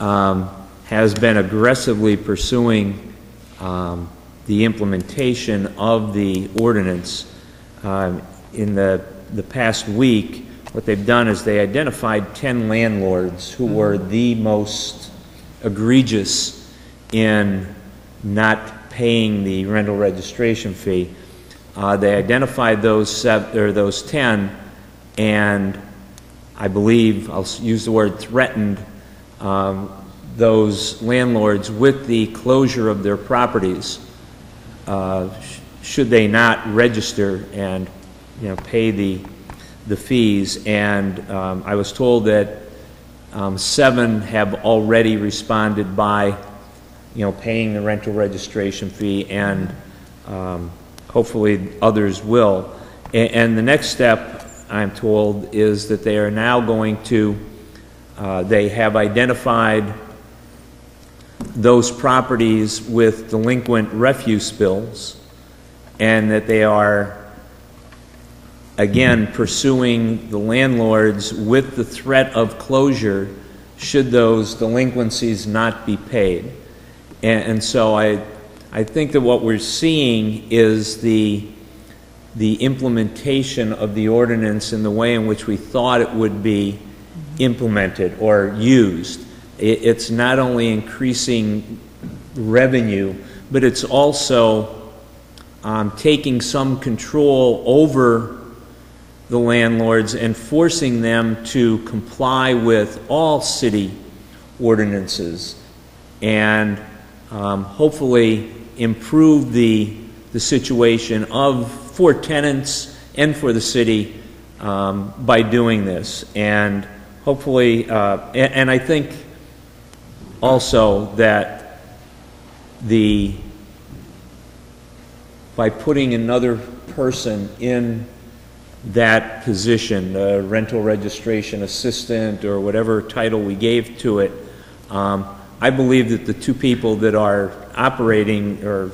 Um, has been aggressively pursuing um, the implementation of the ordinance. Um, in the, the past week, what they've done is they identified ten landlords who were the most egregious in not paying the rental registration fee. Uh, they identified those, seven, or those ten, and I believe, I'll use the word threatened, Um, those landlords with the closure of their properties uh, sh should they not register and, you know, pay the the fees. And um, I was told that um, seven have already responded by, you know, paying the rental registration fee, and um, hopefully others will. And, and the next step, I'm told, is that they are now going to Uh, they have identified those properties with delinquent refuse bills, and that they are, again, pursuing the landlords with the threat of closure should those delinquencies not be paid. And, and so I, I think that what we're seeing is the, the implementation of the ordinance in the way in which we thought it would be implemented or used. It's not only increasing revenue, but it's also um, taking some control over the landlords and forcing them to comply with all city ordinances and um, hopefully improve the, the situation of for tenants and for the city um, by doing this. And hopefully, uh, and, and I think also that the, by putting another person in that position, a rental registration assistant or whatever title we gave to it, um, I believe that the two people that are operating or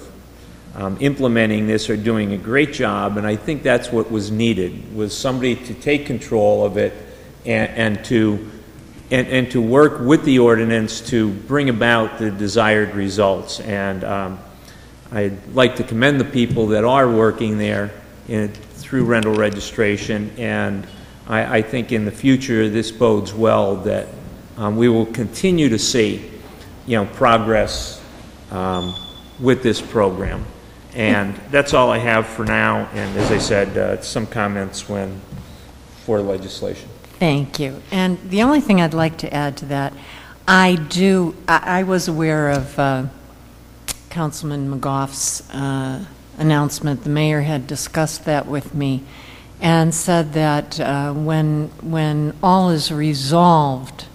um, implementing this are doing a great job, and I think that's what was needed, was somebody to take control of it and, and to and, and to work with the ordinance to bring about the desired results. And um, I'd like to commend the people that are working there in, through rental registration, and I, I think in the future this bodes well that um, we will continue to see, you know, progress um, with this program. And that's all I have for now, and as I said, uh, some comments when for legislation. Thank you. And the only thing I'd like to add to that, I do, I, I was aware of uh, Councilman McGough's uh, announcement. The mayor had discussed that with me and said that uh, when, when all is resolved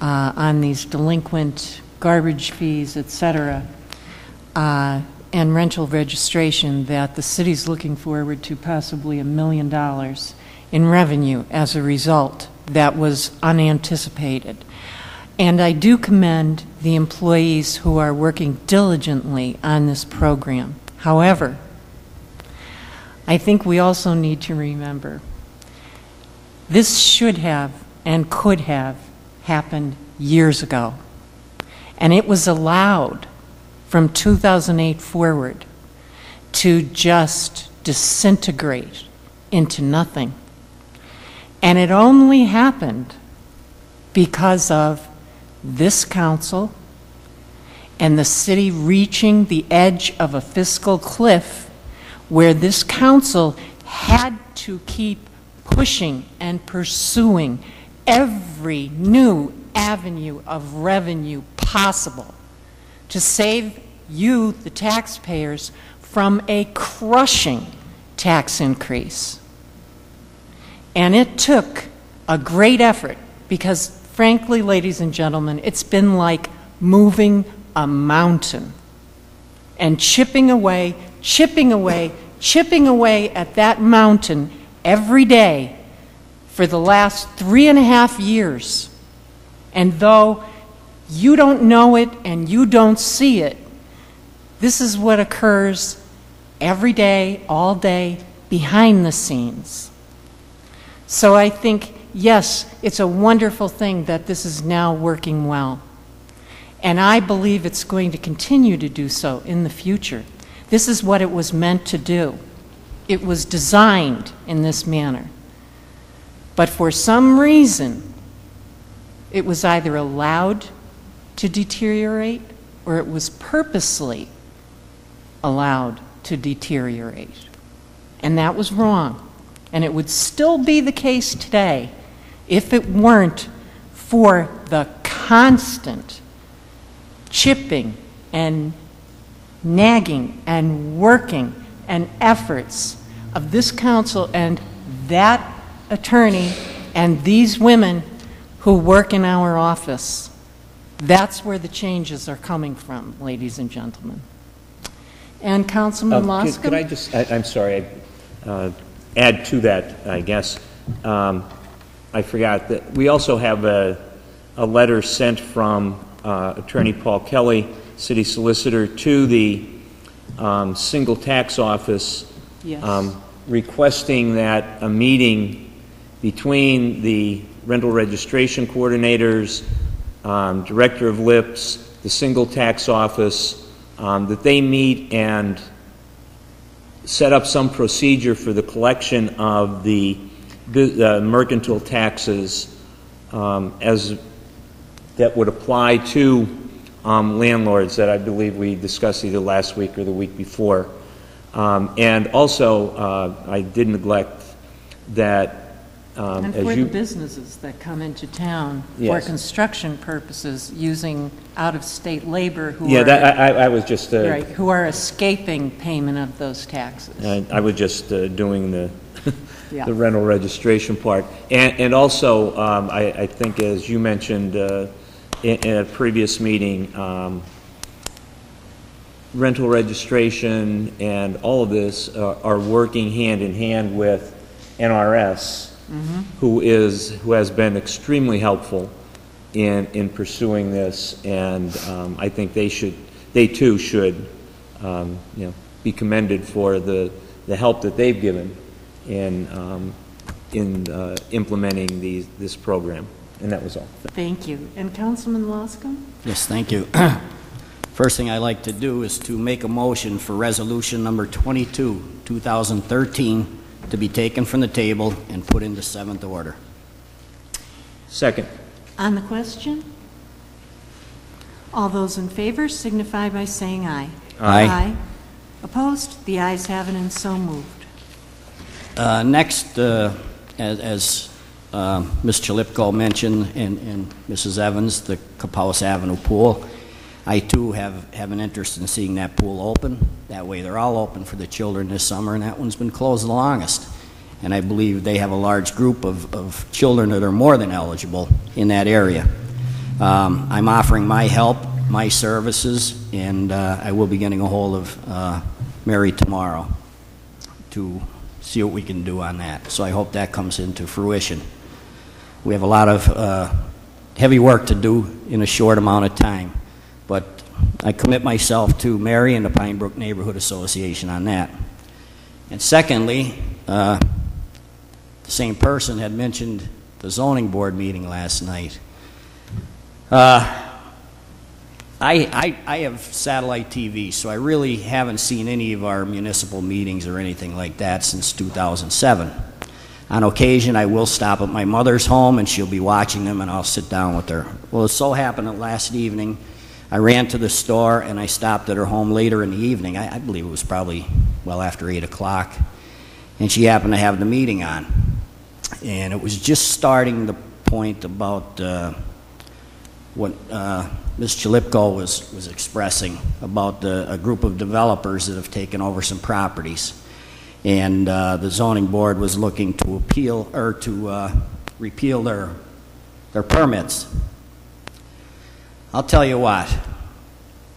uh, on these delinquent garbage fees, et cetera, uh, and rental registration, that the city's looking forward to possibly a million dollars in revenue as a result. That was unanticipated. And I do commend the employees who are working diligently on this program. However, I think we also need to remember this should have and could have happened years ago. And it was allowed from two thousand eight forward to just disintegrate into nothing. And it only happened because of this council and the city reaching the edge of a fiscal cliff where this council had to keep pushing and pursuing every new avenue of revenue possible to save you, the taxpayers, from a crushing tax increase. And it took a great effort because frankly, ladies and gentlemen, it's been like moving a mountain and chipping away, chipping away, chipping away at that mountain every day for the last three and a half years. And though you don't know it and you don't see it, this is what occurs every day, all day, behind the scenes. So I think, yes, it's a wonderful thing that this is now working well. And I believe it's going to continue to do so in the future. This is what it was meant to do. It was designed in this manner. But for some reason, it was either allowed to deteriorate or it was purposely allowed to deteriorate. And that was wrong. And it would still be the case today if it weren't for the constant chipping and nagging and working and efforts of this council and that attorney and these women who work in our office. That's where the changes are coming from, ladies and gentlemen. And Councilman um, Loscombe? Could, could I just, I, I'm sorry, I, uh, add to that, I guess. Um, I forgot that we also have a, a letter sent from uh, Attorney Paul Kelly, City Solicitor, to the um, single tax office, yes. um, requesting that a meeting between the rental registration coordinators, um, Director of L I P S, the single tax office, um, that they meet and set up some procedure for the collection of the uh, mercantile taxes um, as that would apply to um, landlords that I believe we discussed either last week or the week before. Um, and also, uh, I did neglect that Um, and for as you, the businesses that come into town yes. for construction purposes, using out-of-state labor who yeah, are that, I, I was just uh, right, who are escaping payment of those taxes. I, I was just uh, doing the yeah. the rental registration part, and and also um, I, I think as you mentioned uh, in, in a previous meeting, um, rental registration and all of this uh, are working hand in hand with N R S. Mm-hmm. Who is who has been extremely helpful in in pursuing this, and um, I think they should they too should um, you know, be commended for the the help that they've given in um, in uh, implementing these this program. And that was all. Thank you. And Councilman Loscombe? Yes, thank you. First thing I like to do is to make a motion for resolution number twenty-two, two thousand thirteen. To be taken from the table and put into seventh order. Second. On the question, all those in favor signify by saying aye. Aye. Aye. Opposed? The ayes have it, and so moved. Uh, next, uh, as, as uh, Miz Chlipko mentioned, and, and Missus Evans, the Capouse Avenue pool. I too have, have an interest in seeing that pool open. That way they're all open for the children this summer, and that one's been closed the longest. And I believe they have a large group of, of children that are more than eligible in that area. Um, I'm offering my help, my services, and uh, I will be getting a hold of uh, Mary tomorrow to see what we can do on that. So I hope that comes into fruition. We have a lot of uh, heavy work to do in a short amount of time. But I commit myself to Mary and the Pinebrook Neighborhood Association on that. And secondly, uh, the same person had mentioned the zoning board meeting last night. Uh, I, I, I have satellite T V, so I really haven't seen any of our municipal meetings or anything like that since two thousand seven. On occasion, I will stop at my mother's home, and she'll be watching them, and I'll sit down with her. Well, it so happened that last evening, I ran to the store, and I stopped at her home later in the evening. I, I believe it was probably well after eight o'clock. And she happened to have the meeting on. And it was just starting the point about uh, what uh, Miz Chlipko was, was expressing about the, a group of developers that have taken over some properties. And uh, the zoning board was looking to appeal or to uh, repeal their, their permits. I'll tell you what,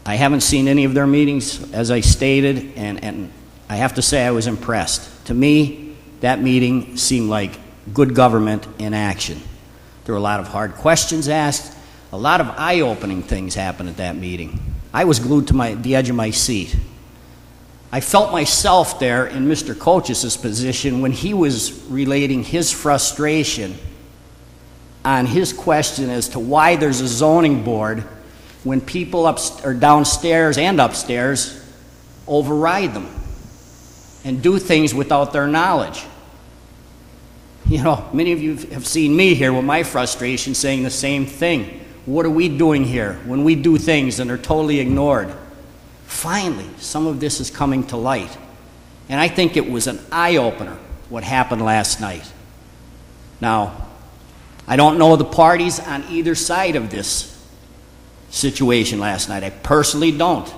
I haven't seen any of their meetings, as I stated, and, and I have to say I was impressed. To me, that meeting seemed like good government in action. There were a lot of hard questions asked, a lot of eye-opening things happened at that meeting. I was glued to my, the edge of my seat. I felt myself there in Mister Koch's position when he was relating his frustration on his question as to why there's a zoning board when people up or downstairs and upstairs override them and do things without their knowledge. You know, many of you have seen me here with my frustration saying the same thing. What are we doing here when we do things and are totally ignored? Finally, some of this is coming to light. And I think it was an eye-opener what happened last night. Now, I don't know the parties on either side of this situation last night. I personally don't.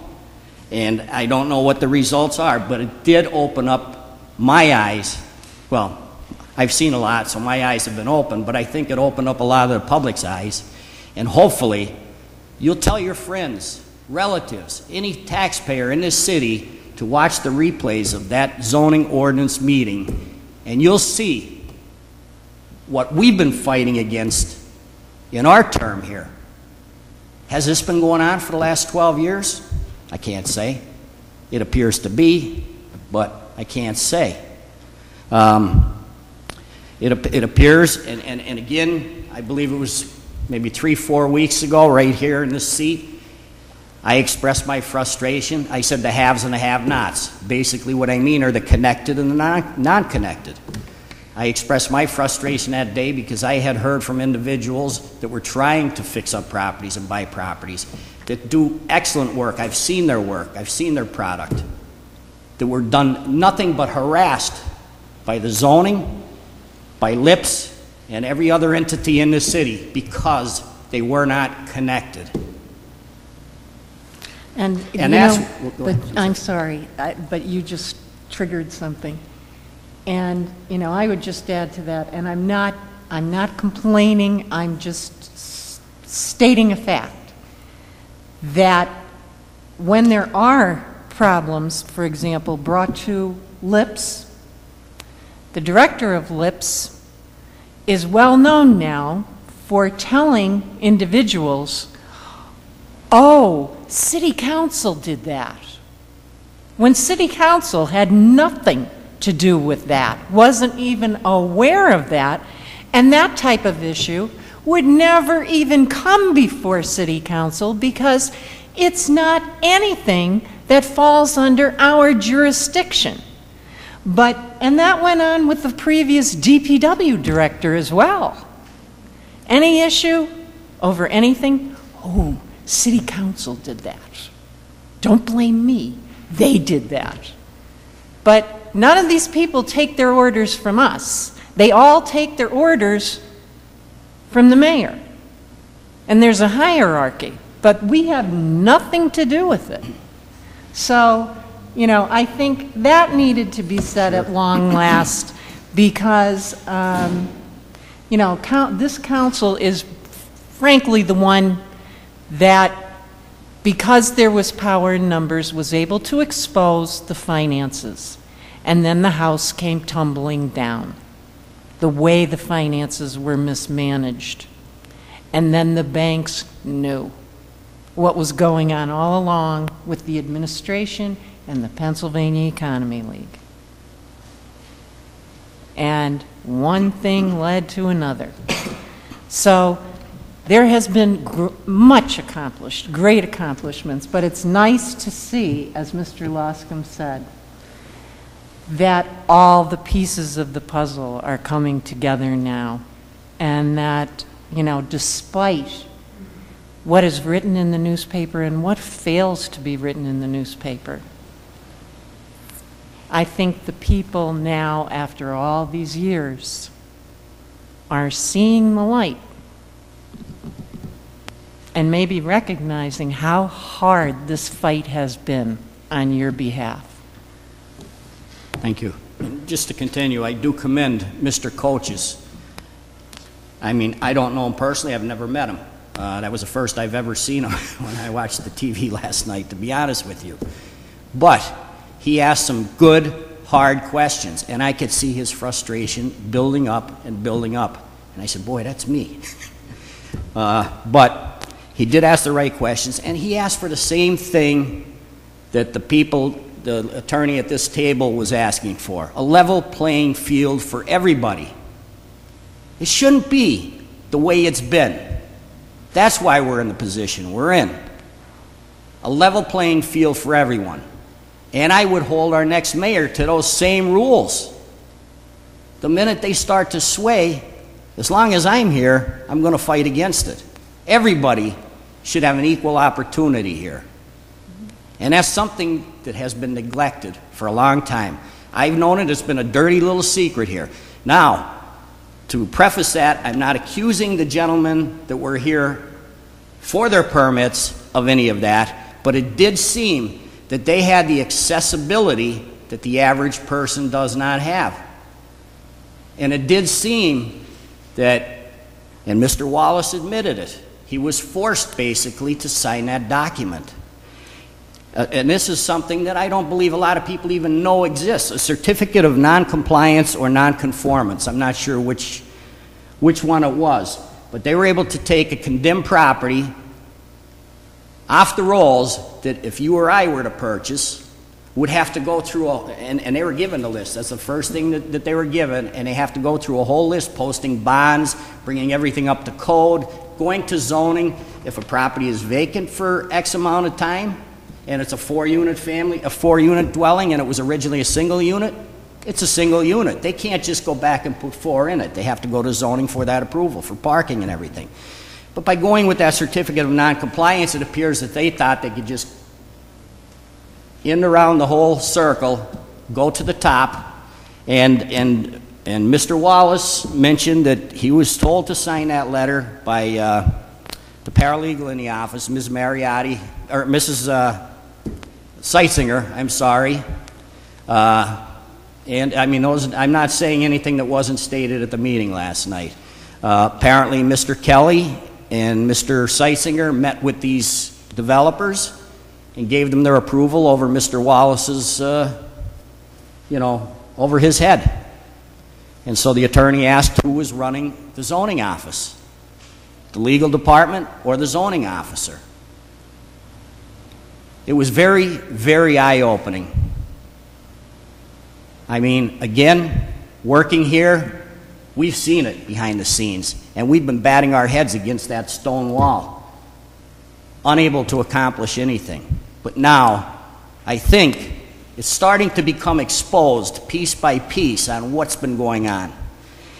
And I don't know what the results are, but it did open up my eyes. Well, I've seen a lot, so my eyes have been open, but I think it opened up a lot of the public's eyes. And hopefully, you'll tell your friends, relatives, any taxpayer in this city to watch the replays of that zoning ordinance meeting, and you'll see what we've been fighting against in our term here. Has this been going on for the last twelve years? I can't say. It appears to be, but I can't say. Um, it, it appears, and, and, and again, I believe it was maybe three, four weeks ago, right here in this seat, I expressed my frustration. I said the haves and the have-nots. Basically what I mean are the connected and the non- non-connected. I expressed my frustration that day because I had heard from individuals that were trying to fix up properties and buy properties that do excellent work. I've seen their work. I've seen their product. That were done nothing but harassed by the zoning, by lips, and every other entity in the city because they were not connected. And, and that's, know, well, ahead, but I'm sorry, I, but you just triggered something. And, you know, I would just add to that, and I'm not, I'm not complaining, I'm just s stating a fact, that when there are problems, for example, brought to L I P S, the director of L I P S is well known now for telling individuals, oh, City Council did that, when City Council had nothing to do with that, wasn't even aware of that, and that type of issue would never even come before City Council because it's not anything that falls under our jurisdiction. But, and that went on with the previous D P W director as well. Any issue over anything, oh, City Council did that. Don't blame me, they did that. But none of these people take their orders from us. They all take their orders from the mayor. And there's a hierarchy, but we have nothing to do with it. So, you know, I think that needed to be said at long last because, um, you know, count, this council is frankly the one that, because there was power in numbers, was able to expose the finances. And then the house came tumbling down, the way the finances were mismanaged. And then the banks knew what was going on all along with the administration and the Pennsylvania Economy League. And one thing led to another. So there has been gr much accomplished, great accomplishments, but it's nice to see, as Mister Loscombe said, that all the pieces of the puzzle are coming together now, and that, you know, despite what is written in the newspaper and what fails to be written in the newspaper, I think the people now, after all these years, are seeing the light and maybe recognizing how hard this fight has been on your behalf. Thank you. Just to continue, I do commend Mister Koch's. I mean, I don't know him personally. I've never met him. Uh, that was the first I've ever seen him when I watched the T V last night, to be honest with you. But he asked some good, hard questions, and I could see his frustration building up and building up. And I said, boy, that's me. uh, but he did ask the right questions, and he asked for the same thing that the people, the attorney at this table, was asking for, a level playing field for everybody. It shouldn't be the way it's been. That's why we're in the position we're in. A level playing field for everyone. And I would hold our next mayor to those same rules. The minute they start to sway, as long as I'm here, I'm going to fight against it. Everybody should have an equal opportunity here. And that's something that has been neglected for a long time. I've known it. It's been a dirty little secret here. Now, to preface that, I'm not accusing the gentlemen that were here for their permits of any of that, but it did seem that they had the accessibility that the average person does not have. And it did seem that, and Mister Wallace admitted it, he was forced basically to sign that document. Uh, and this is something that I don't believe a lot of people even know exists, a certificate of noncompliance or nonconformance. I'm not sure which, which one it was. But they were able to take a condemned property off the rolls that if you or I were to purchase, would have to go through, a, and, and they were given the list. That's the first thing that, that they were given, and they have to go through a whole list, posting bonds, bringing everything up to code, going to zoning. If a property is vacant for X amount of time, and it's a four-unit family, a four-unit dwelling, and it was originally a single unit, it's a single unit. They can't just go back and put four in it. They have to go to zoning for that approval, for parking and everything. But by going with that certificate of noncompliance, it appears that they thought they could just, in and around the whole circle, go to the top and, and And Mister Wallace mentioned that he was told to sign that letter by uh, the paralegal in the office, Miz Mariotti, or Missus Uh, Seitzinger, I'm sorry. Uh, and I mean, those, I'm not saying anything that wasn't stated at the meeting last night. Uh, apparently, Mister Kelly and Mister Seitzinger met with these developers and gave them their approval over Mister Wallace's, uh, you know, over his head. And so the attorney asked who was running the zoning office, the legal department or the zoning officer. It was very, very eye-opening. I mean, again, working here, we've seen it behind the scenes, and we've been batting our heads against that stone wall, unable to accomplish anything. But now, I think it's starting to become exposed piece by piece on what's been going on.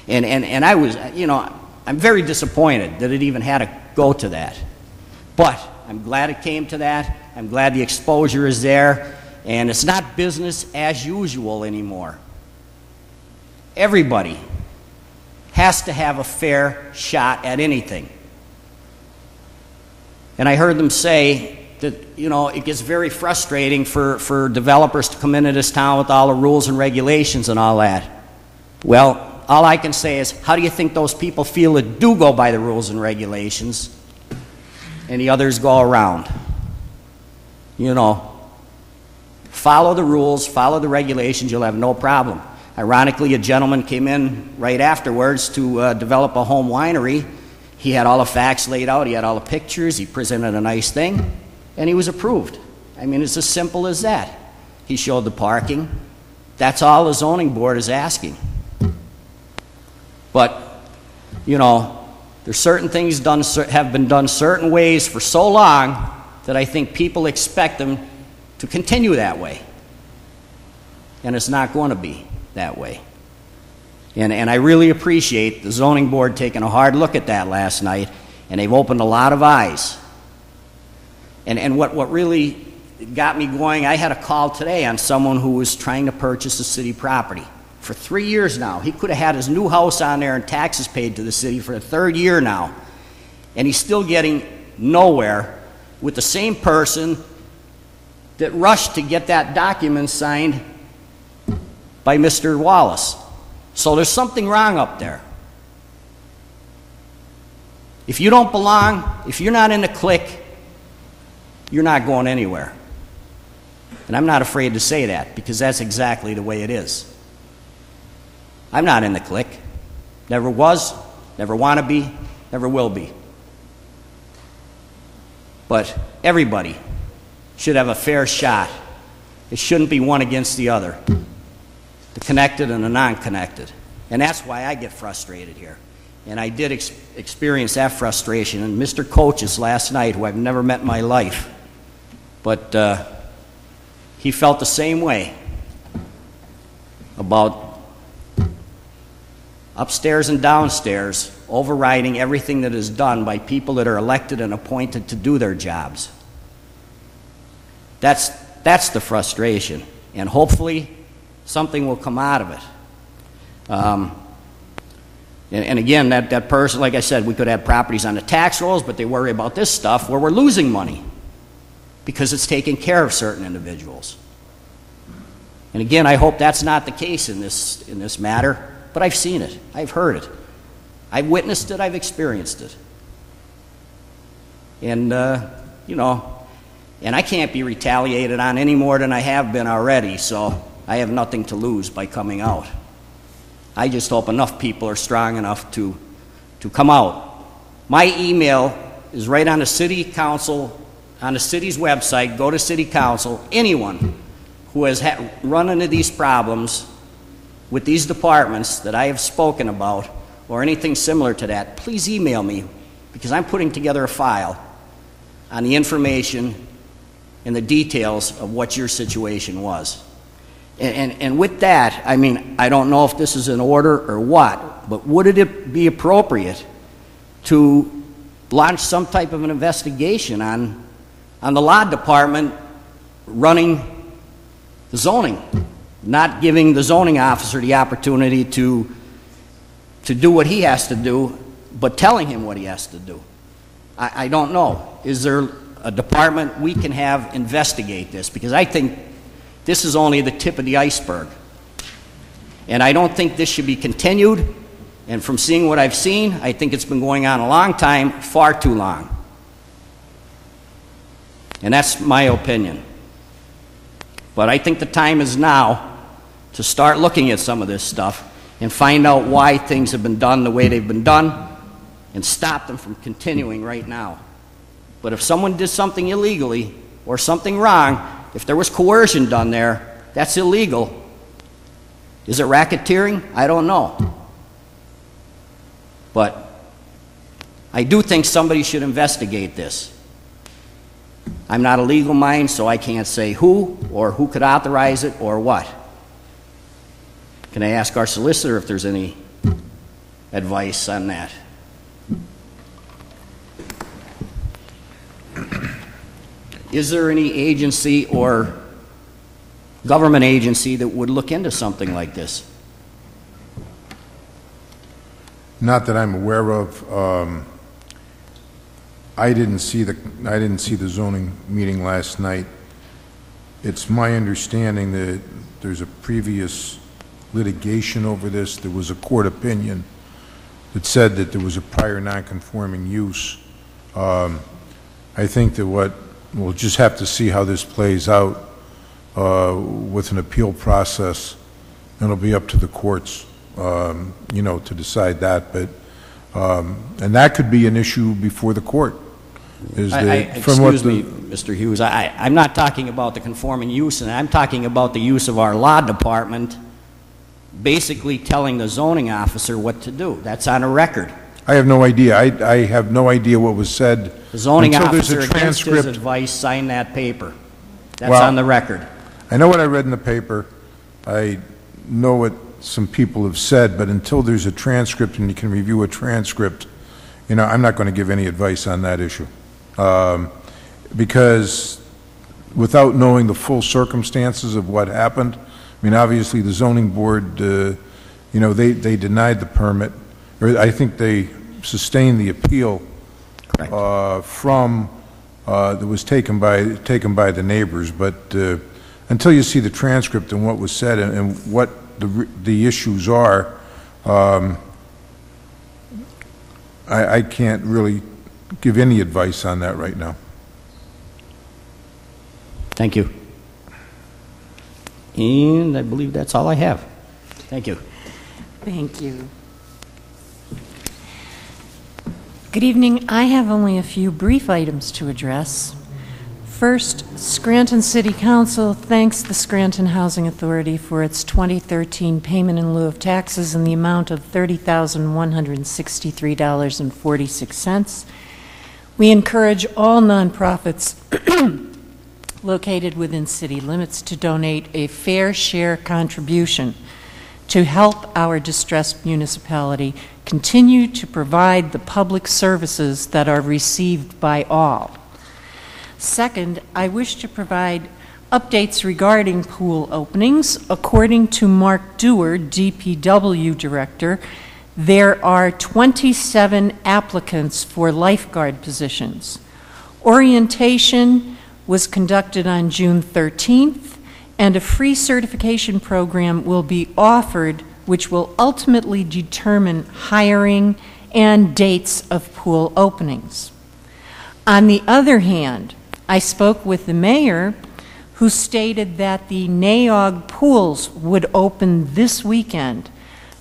And, and, and I was, you know, I'm very disappointed that it even had to go to that. But I'm glad it came to that. I'm glad the exposure is there. And it's not business as usual anymore. Everybody has to have a fair shot at anything. And I heard them say that, you know, it gets very frustrating for, for developers to come into this town with all the rules and regulations and all that. Well, all I can say is, how do you think those people feel that do go by the rules and regulations and the others go around? You know, follow the rules, follow the regulations, you'll have no problem. Ironically, a gentleman came in right afterwards to uh, develop a home winery. He had all the facts laid out, he had all the pictures, he presented a nice thing, and he was approved. I mean, it's as simple as that. He showed the parking. That's all the zoning board is asking. But, you know, there's certain things done, have been done certain ways for so long that I think people expect them to continue that way. And it's not going to be that way. And, and I really appreciate the zoning board taking a hard look at that last night, and they've opened a lot of eyes. And, and what, what really got me going, I had a call today on someone who was trying to purchase a city property. For three years now, he could have had his new house on there and taxes paid to the city for the third year now. And he's still getting nowhere with the same person that rushed to get that document signed by Mister Wallace. So there's something wrong up there. If you don't belong, if you're not in the clique, you're not going anywhere. And I'm not afraid to say that, because that's exactly the way it is. I'm not in the clique. Never was, never want to be, never will be. But everybody should have a fair shot. It shouldn't be one against the other, the connected and the non-connected. And that's why I get frustrated here. And I did ex experience that frustration. And Mister Coaches last night, who I've never met in my life, but uh, he felt the same way about upstairs and downstairs overriding everything that is done by people that are elected and appointed to do their jobs. That's, that's the frustration, and hopefully something will come out of it. Um, and, and again, that, that person, like I said, we could have properties on the tax rolls, but they worry about this stuff where we're losing money because it's taking care of certain individuals. And again, I hope that's not the case in this, in this matter, but I've seen it, I've heard it. I've witnessed it, I've experienced it. And, uh, you know, and I can't be retaliated on any more than I have been already, so I have nothing to lose by coming out. I just hope enough people are strong enough to, to come out. My email is right on the city council, on the city's website. Go to city council. Anyone who has ha- run into these problems with these departments that I have spoken about, or anything similar to that, please email me, because I'm putting together a file on the information and the details of what your situation was. And, and, and with that, I mean, I don't know if this is in order or what, but would it be appropriate to launch some type of an investigation on, on the law department running the zoning not giving the zoning officer the opportunity to, to do what he has to do, but telling him what he has to do. I, I don't know. Is there a department we can have investigate this? Because I think this is only the tip of the iceberg. And I don't think this should be continued. And from seeing what I've seen, I think it's been going on a long time, far too long. And that's my opinion. But I think the time is now to start looking at some of this stuff and find out why things have been done the way they've been done and stop them from continuing right now. But if someone did something illegally or something wrong, if there was coercion done there, that's illegal. Is it racketeering? I don't know. But I do think somebody should investigate this. I'm not a legal mind, so I can't say who or who could authorize it or what. Can I ask our solicitor if there's any advice on that? Is there any agency or government agency that would look into something like this? Not that I'm aware of. Um, I didn't see the I didn't see the zoning meeting last night. It's my understanding that there's a previous litigation over this. There was a court opinion that said that there was a prior non-conforming use. Um, I think that what we'll just have to see how this plays out uh, with an appeal process, and it'll be up to the courts. Um, you know, to decide that, but um, and that could be an issue before the court. Is I, the, I, from excuse what me, the, Mister Hughes. I, I'm not talking about the conforming use, and I'm talking about the use of our law department, basically telling the zoning officer what to do. That's on a record. I have no idea. I, I have no idea what was said. The zoning officer, against his advice, signed that paper. That's well, on the record. I know what I read in the paper. I know what some people have said, but until there's a transcript and you can review a transcript, you know, I'm not going to give any advice on that issue. Um, because without knowing the full circumstances of what happened, I mean, obviously the zoning board, uh, you know, they, they denied the permit, or I think they sustained the appeal uh, from, uh, that was taken by, taken by the neighbors. But uh, until you see the transcript and what was said and, and what The, the issues are, um, I, I can't really give any advice on that right now. Thank you. And I believe that's all I have. Thank you. Thank you. Good evening. I have only a few brief items to address. First, Scranton City Council thanks the Scranton Housing Authority for its twenty thirteen payment in lieu of taxes in the amount of thirty thousand one hundred sixty-three dollars and forty-six cents. We encourage all nonprofits located within city limits to donate a fair share contribution to help our distressed municipality continue to provide the public services that are received by all. Second, I wish to provide updates regarding pool openings. According to Mark Dewar, D P W Director, there are twenty-seven applicants for lifeguard positions. Orientation was conducted on June thirteenth, and a free certification program will be offered, which will ultimately determine hiring and dates of pool openings. On the other hand, I spoke with the mayor, who stated that the Naog pools would open this weekend,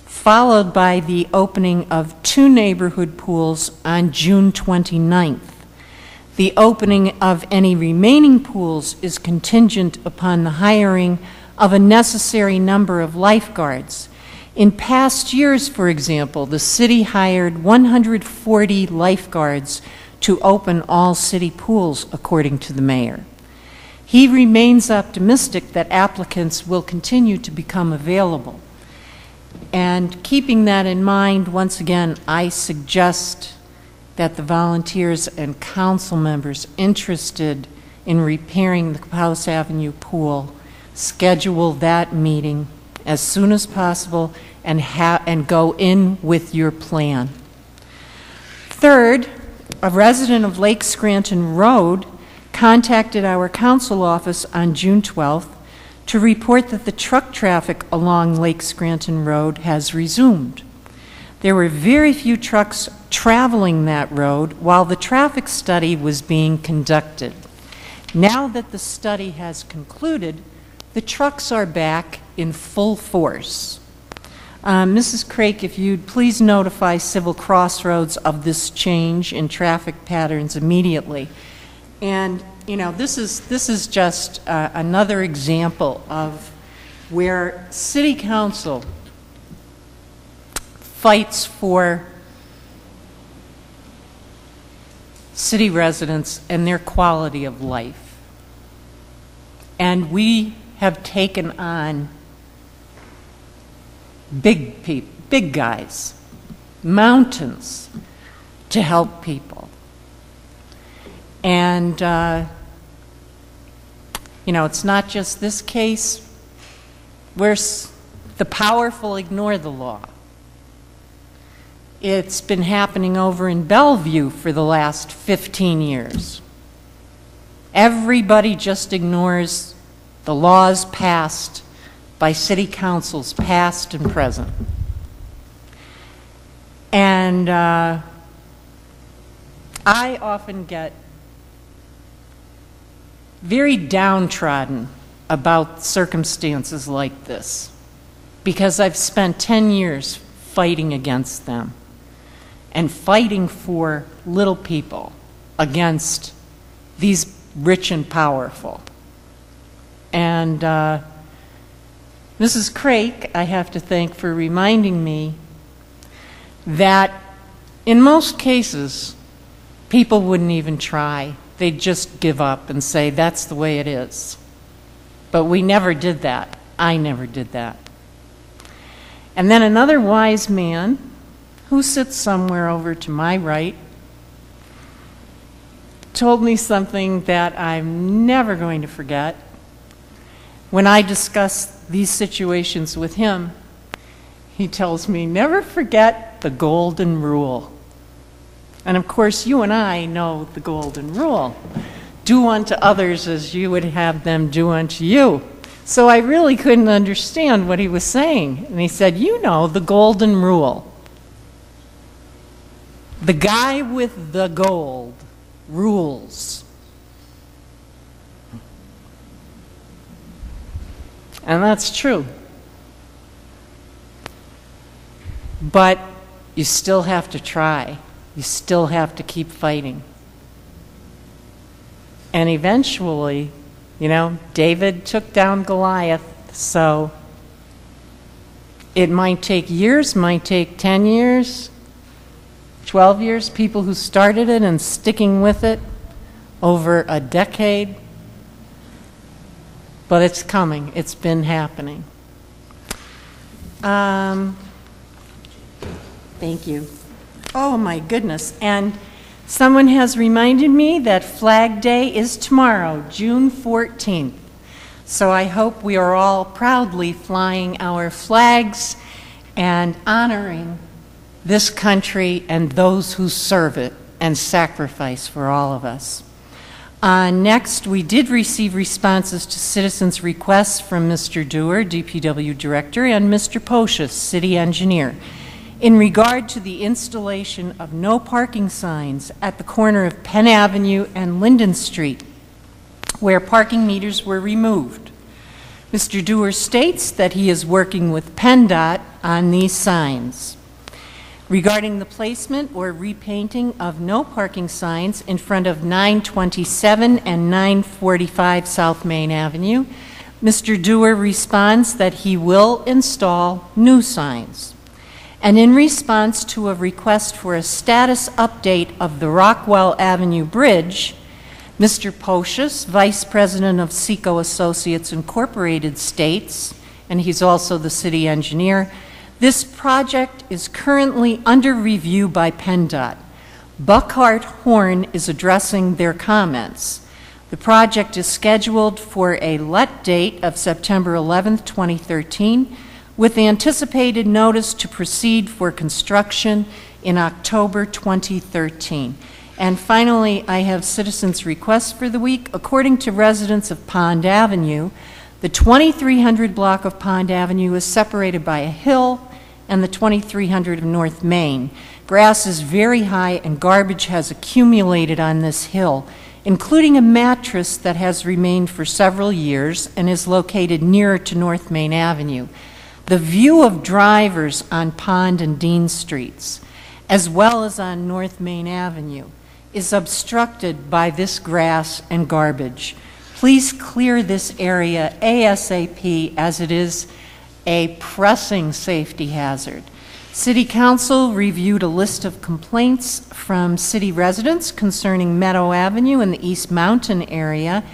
followed by the opening of two neighborhood pools on June twenty-ninth. The opening of any remaining pools is contingent upon the hiring of a necessary number of lifeguards. In past years, for example, the city hired one hundred forty lifeguards to open all city pools, according to the mayor. He remains optimistic that applicants will continue to become available. And keeping that in mind, once again, I suggest that the volunteers and council members interested in repairing the Capouse Avenue pool schedule that meeting as soon as possible and, ha and go in with your plan. Third, a resident of Lake Scranton Road contacted our council office on June twelfth to report that the truck traffic along Lake Scranton Road has resumed. There were very few trucks traveling that road while the traffic study was being conducted. Now that the study has concluded, the trucks are back in full force. Uh, Missus Craig, if you'd please notify Civil Crossroads of this change in traffic patterns immediately. And, you know, this is, this is just uh, another example of where City Council fights for city residents and their quality of life. And we have taken on big people, big guys, mountains to help people. And, uh, you know, it's not just this case where the powerful ignore the law. It's been happening over in Bellevue for the last fifteen years. Everybody just ignores the laws passed by city councils, past and present. And uh, I often get very downtrodden about circumstances like this because I've spent ten years fighting against them and fighting for little people against these rich and powerful. And uh, Missus Craig, I have to thank for reminding me that in most cases, people wouldn't even try. They'd just give up and say, that's the way it is. But we never did that. I never did that. And then another wise man, who sits somewhere over to my right, told me something that I'm never going to forget. When I discuss these situations with him, he tells me, never forget the golden rule. And of course, you and I know the golden rule. Do unto others as you would have them do unto you. So I really couldn't understand what he was saying. And he said, you know, the golden rule. The guy with the gold rules. And that's true. But you still have to try. You still have to keep fighting. And eventually, you know, David took down Goliath, so it might take years, might take ten years, twelve years, people who started it and sticking with it over a decade. But it's coming. It's been happening. Um, thank you. Oh, my goodness. And someone has reminded me that Flag Day is tomorrow, June fourteenth. So I hope we are all proudly flying our flags and honoring this country and those who serve it and sacrifice for all of us. Uh, next, we did receive responses to citizens' requests from Mister Dewar, D P W Director, and Mister Potius, City Engineer, in regard to the installation of no parking signs at the corner of Penn Avenue and Linden Street, where parking meters were removed. Mister Dewar states that he is working with PennDOT on these signs. Regarding the placement or repainting of no parking signs in front of nine twenty-seven and nine forty-five South Main Avenue, Mister Dewar responds that he will install new signs. And in response to a request for a status update of the Rockwell Avenue Bridge, Mister Potius, Vice President of Seco Associates Incorporated, states, and he's also the city engineer, this project is currently under review by PennDOT. Buckhart Horn is addressing their comments. The project is scheduled for a L U T date of September eleventh, twenty thirteen, with anticipated notice to proceed for construction in October twenty thirteen. And finally, I have citizens' requests for the week. According to residents of Pond Avenue, the twenty-three hundred block of Pond Avenue is separated by a hill and the twenty-three hundred of North Main. Grass is very high and garbage has accumulated on this hill, including a mattress that has remained for several years and is located nearer to North Main Avenue. The view of drivers on Pond and Dean Streets, as well as on North Main Avenue, is obstructed by this grass and garbage. Please clear this area ASAP, as it is a pressing safety hazard. City Council reviewed a list of complaints from city residents concerning Meadow Avenue in the East Mountain area,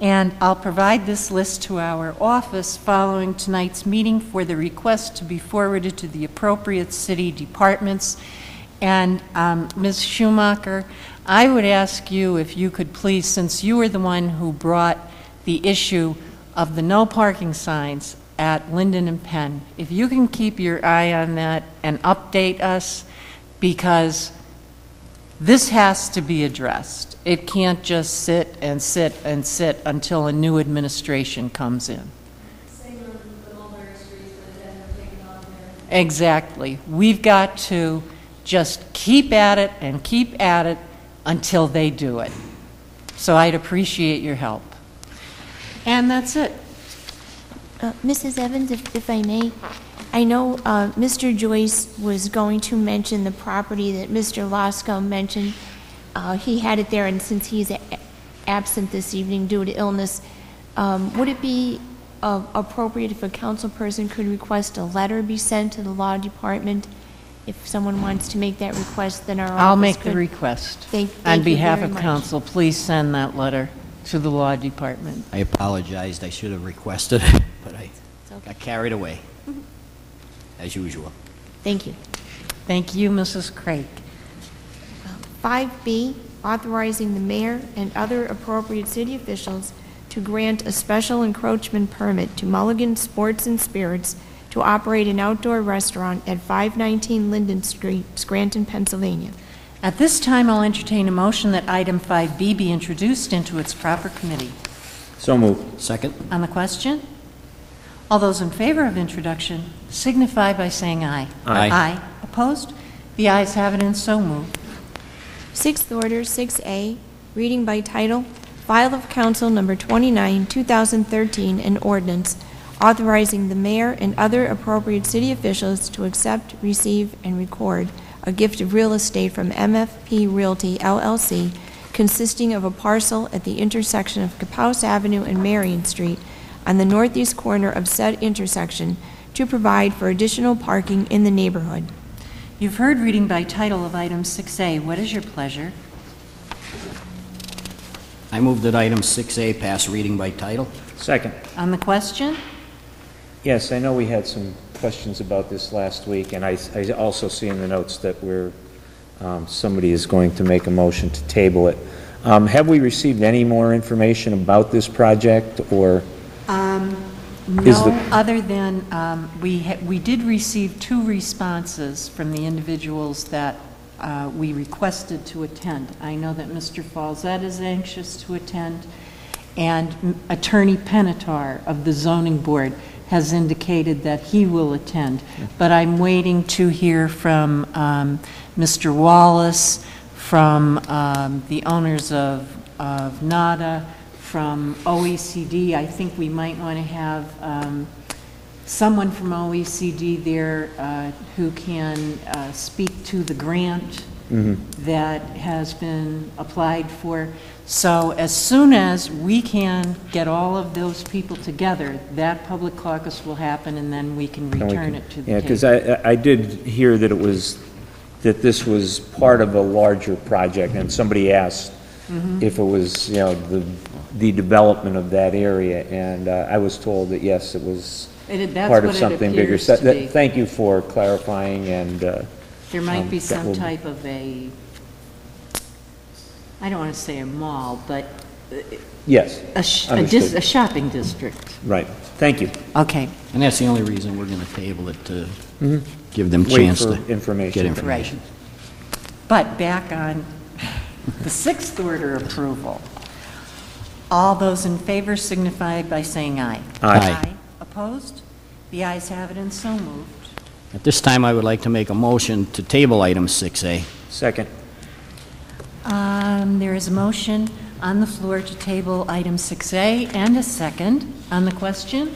and I'll provide this list to our office following tonight's meeting for the request to be forwarded to the appropriate city departments. And um, Miz Schumacher, I would ask you if you could please, since you were the one who brought the issue of the no parking signs at Linden and Penn, if you can keep your eye on that and update us, because this has to be addressed. It can't just sit and sit and sit until a new administration comes in. Exactly. We've got to just keep at it and keep at it until they do it. So I'd appreciate your help. And that's it. Uh, Missus Evans, if, if I may, I know uh, Mister Joyce was going to mention the property that Mister Loscombe mentioned. Uh, he had it there, and since he's a absent this evening due to illness, um, would it be uh, appropriate if a council person could request a letter be sent to the law department? If someone wants to make that request, then our office I'll make could. the request. Thank, thank On behalf of much. council, please send that letter to the law department. I apologized. I should have requested it, but I okay. got carried away, mm-hmm. as usual. Thank you. Thank you, Missus Craig. five B, authorizing the mayor and other appropriate city officials to grant a special encroachment permit to Mulligan Sports and Spirits to operate an outdoor restaurant at five nineteen Linden Street, Scranton, Pennsylvania. At this time, I'll entertain a motion that item five B be introduced into its proper committee. So moved. Second. On the question? All those in favor of introduction signify by saying aye. Aye. Aye. Opposed? The ayes have it and so moved. Sixth order, six A, reading by title, File of Council number twenty-nine, two thousand thirteen, an ordinance authorizing the mayor and other appropriate city officials to accept, receive, and record a gift of real estate from M F P Realty, L L C, consisting of a parcel at the intersection of Capouse Avenue and Marion Street on the northeast corner of said intersection to provide for additional parking in the neighborhood. You've heard reading by title of item six A. What is your pleasure? I move that item six A pass reading by title. Second. On the question? Yes, I know we had some questions about this last week, and I, I also see in the notes that we're um, somebody is going to make a motion to table it. Um, have we received any more information about this project, or um, no? Other than um, we ha we did receive two responses from the individuals that uh, we requested to attend. I know that Mister Falzetta is anxious to attend, and Attorney Penatar of the Zoning Board has indicated that he will attend, but I'm waiting to hear from um, Mister Wallace, from um, the owners of, of NADA, from O E C D. I think we might want to have um, someone from O E C D there uh, who can uh, speak to the grant mm-hmm. that has been applied for. So as soon as we can get all of those people together, that public caucus will happen, and then we can return we can, it to the yeah, because I, I did hear that it was, that this was part of a larger project, and somebody asked mm-hmm. if it was, you know, the, the development of that area, and uh, I was told that, yes, it was it, that's part of something bigger. So, that, thank you for clarifying, and uh, there might um, be some type of a, I don't want to say a mall, but Yes. A, sh a, dis a shopping district. Right. Thank you. Okay. And that's the only reason we're going to table it, to mm-hmm. give them a chance to information. get information. Right. But back on the sixth order approval, all those in favor signify by saying aye. Aye. Aye. Aye. Opposed? The ayes have it and so moved. At this time, I would like to make a motion to table item six A. Second. Um, there is a motion on the floor to table item six A and a second on the question.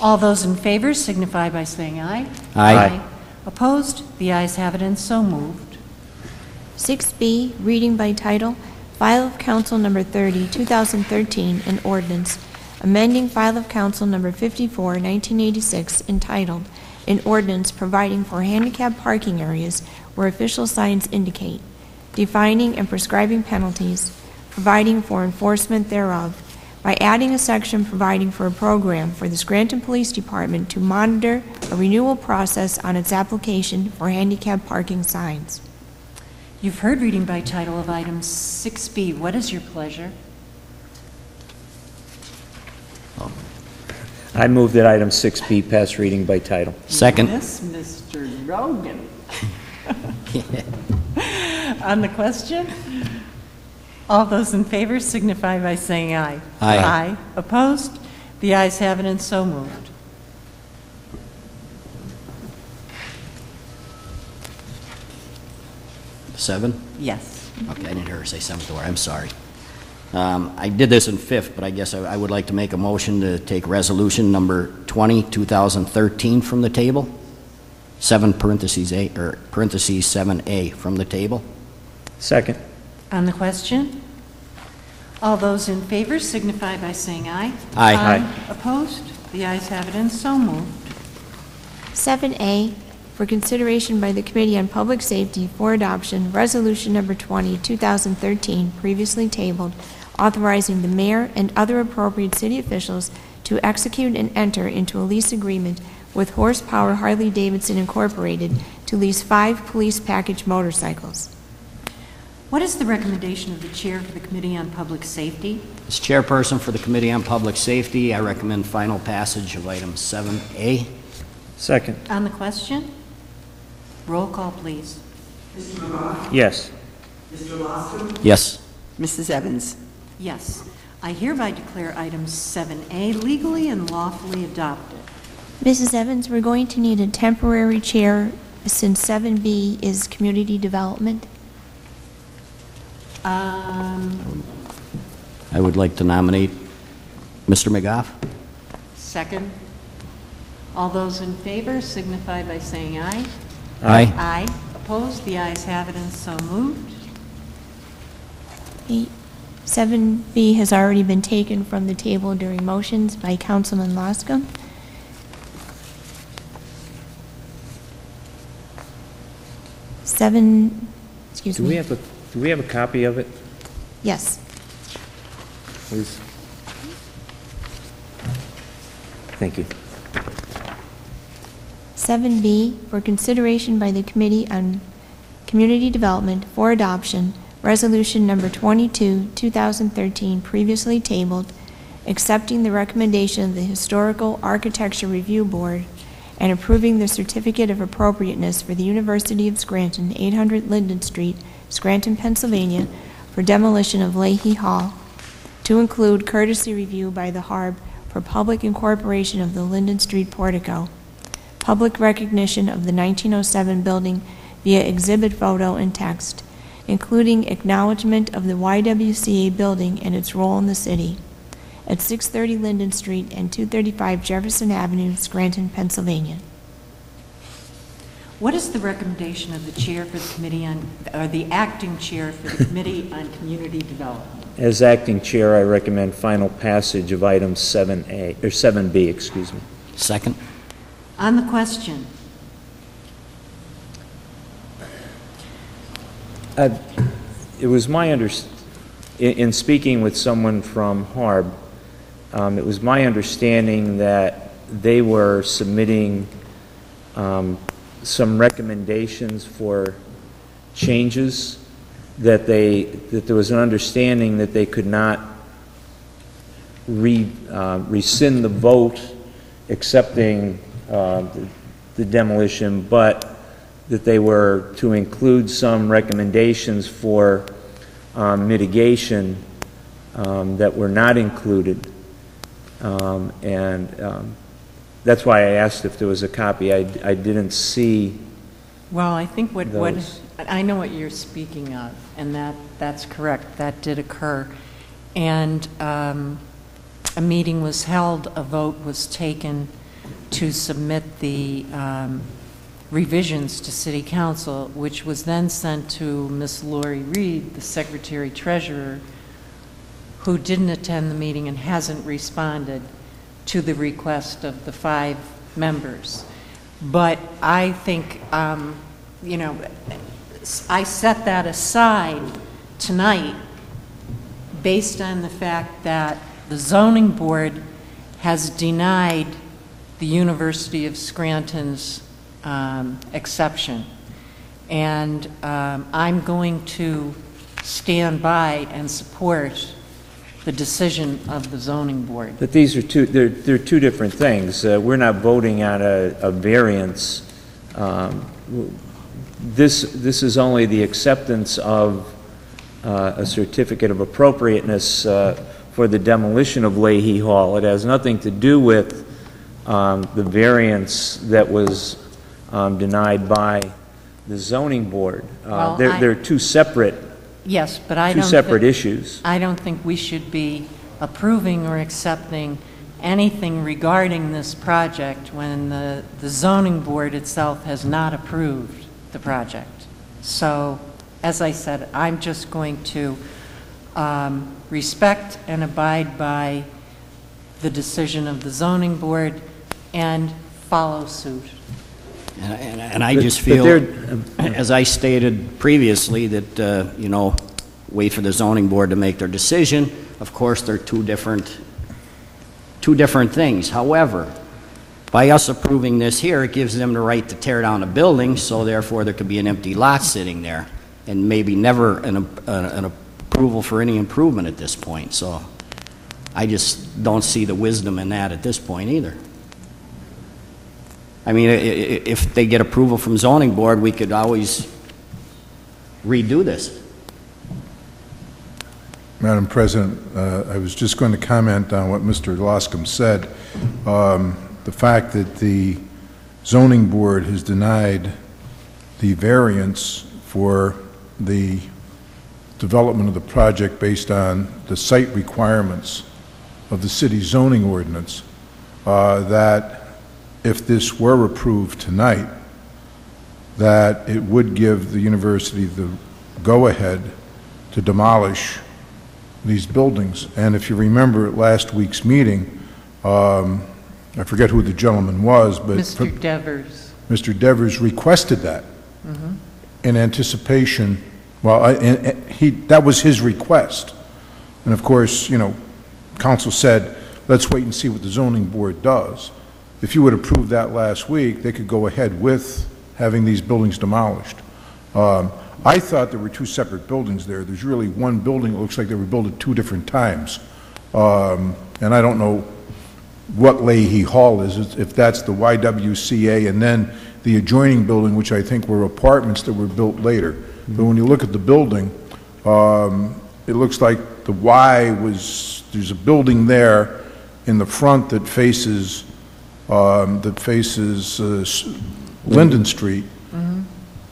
All those in favor signify by saying aye. Aye. Aye. Opposed? The ayes have it and so moved. six B, reading by title, File of Council number thirty, two thousand thirteen, an ordinance, amending File of Council number fifty-four, nineteen eighty-six, entitled, an ordinance providing for handicapped parking areas where official signs indicate, defining and prescribing penalties, providing for enforcement thereof, by adding a section providing for a program for the Scranton Police Department to monitor a renewal process on its application for handicapped parking signs. You've heard reading by title of item six B. What is your pleasure? I move that item six B pass reading by title. Second. Yes, Mister Rogan. On the question, all those in favor signify by saying aye. Aye. Aye. Opposed? The ayes have it and so moved. Seven? Yes. Okay, I didn't hear her say seventh order. I'm sorry. Um, I did this in fifth, but I guess I, I would like to make a motion to take resolution number twenty, two thousand thirteen from the table. seven parentheses eight, or parentheses seven A from the table. Second. On the question, all those in favor signify by saying aye. Aye. Aye. Aye. Opposed? The ayes have it and so moved. seven A, for consideration by the Committee on Public Safety for adoption, resolution number twenty, two thousand thirteen, previously tabled, authorizing the mayor and other appropriate city officials to execute and enter into a lease agreement with Horsepower Harley-Davidson Incorporated to lease five police package motorcycles. What is the recommendation of the chair for the Committee on Public Safety? As chairperson for the Committee on Public Safety, I recommend final passage of item seven A. Second. On the question, roll call, please. Mister McGough? Yes. Mister Loscombe? Yes. Missus Evans? Yes. I hereby declare item seven A legally and lawfully adopted. Missus Evans, we're going to need a temporary chair since seven B is community development. Um, I would like to nominate Mister McGough. Second. All those in favor signify by saying aye. Aye. Aye. Opposed? The ayes have it and so moved. Eight. seven B has already been taken from the table during motions by Councilman Loscombe. Seven, excuse me. Do we have a, do we have a copy of it? Yes. Please. Thank you. seven B, for consideration by the Committee on Community Development for adoption, resolution number twenty-two, two thousand thirteen, previously tabled, accepting the recommendation of the Historical Architecture Review Board and approving the Certificate of Appropriateness for the University of Scranton, eight hundred Linden Street, Scranton, Pennsylvania, for demolition of Leahy Hall, to include courtesy review by the HARB for public incorporation of the Linden Street portico, public recognition of the nineteen oh seven building via exhibit photo and text, including acknowledgement of the Y W C A building and its role in the city, at six thirty Linden Street and two thirty-five Jefferson Avenue, Scranton, Pennsylvania. What is the recommendation of the chair for the committee on, or the acting chair for the Committee on Community Development? As acting chair, I recommend final passage of item seven A, or seven B, excuse me. Second. On the question. Uh, it was my understanding, in, in speaking with someone from HARB, um, it was my understanding that they were submitting um, some recommendations for changes that they that there was an understanding that they could not re, uh, rescind the vote accepting uh, the, the demolition, but that they were to include some recommendations for um, mitigation um, that were not included. Um, and um, that's why I asked if there was a copy. I, I didn't see. Well, I think what, what I know what you're speaking of, and that that's correct. That did occur, and um, a meeting was held. A vote was taken to submit the um, revisions to City Council, which was then sent to Miss Lori Reed, the Secretary Treasurer, who didn't attend the meeting and hasn't responded to the request of the five members. But I think, um, you know, I set that aside tonight based on the fact that the zoning board has denied the University of Scranton's um, exception. And um, I'm going to stand by and support the decision of the zoning board. But these are two, they're, they're two different things. Uh, we're not voting on a, a variance. Um, this, this is only the acceptance of uh, a certificate of appropriateness uh, for the demolition of Leahy Hall. It has nothing to do with um, the variance that was um, denied by the zoning board. Uh, well, they're, they're two separate Yes, but I don't. Two separate issues. I don't think we should be approving or accepting anything regarding this project when the, the zoning board itself has not approved the project. So, as I said, I'm just going to um, respect and abide by the decision of the zoning board and follow suit. And, and, and I but, just feel, as I stated previously, that, uh, you know, wait for the zoning board to make their decision. Of course, they're two different, two different things. However, by us approving this here, it gives them the right to tear down a building, so therefore there could be an empty lot sitting there and maybe never an, uh, an approval for any improvement at this point. So I just don't see the wisdom in that at this point either. I mean, if they get approval from zoning board, we could always redo this. Madam President, uh, I was just going to comment on what Mister Loscombe said. Um, the fact that the zoning board has denied the variance for the development of the project based on the site requirements of the city zoning ordinance, uh, that if this were approved tonight, that it would give the university the go-ahead to demolish these buildings. And if you remember at last week's meeting, um, I forget who the gentleman was, but Mister Devers. Mister Devers requested that mm-hmm. in anticipation. Well, I, and he, that was his request. And of course, you know, council said, let's wait and see what the zoning board does. If you would approve that last week, they could go ahead with having these buildings demolished. Um, I thought there were two separate buildings there. There's really one building that looks like they were built at two different times. Um, and I don't know what Leahy Hall is, if that's the Y W C A and then the adjoining building, which I think were apartments that were built later. Mm-hmm. But when you look at the building, um, it looks like the Y was, there's a building there in the front that faces Um, that faces uh, Linden Street, mm-hmm.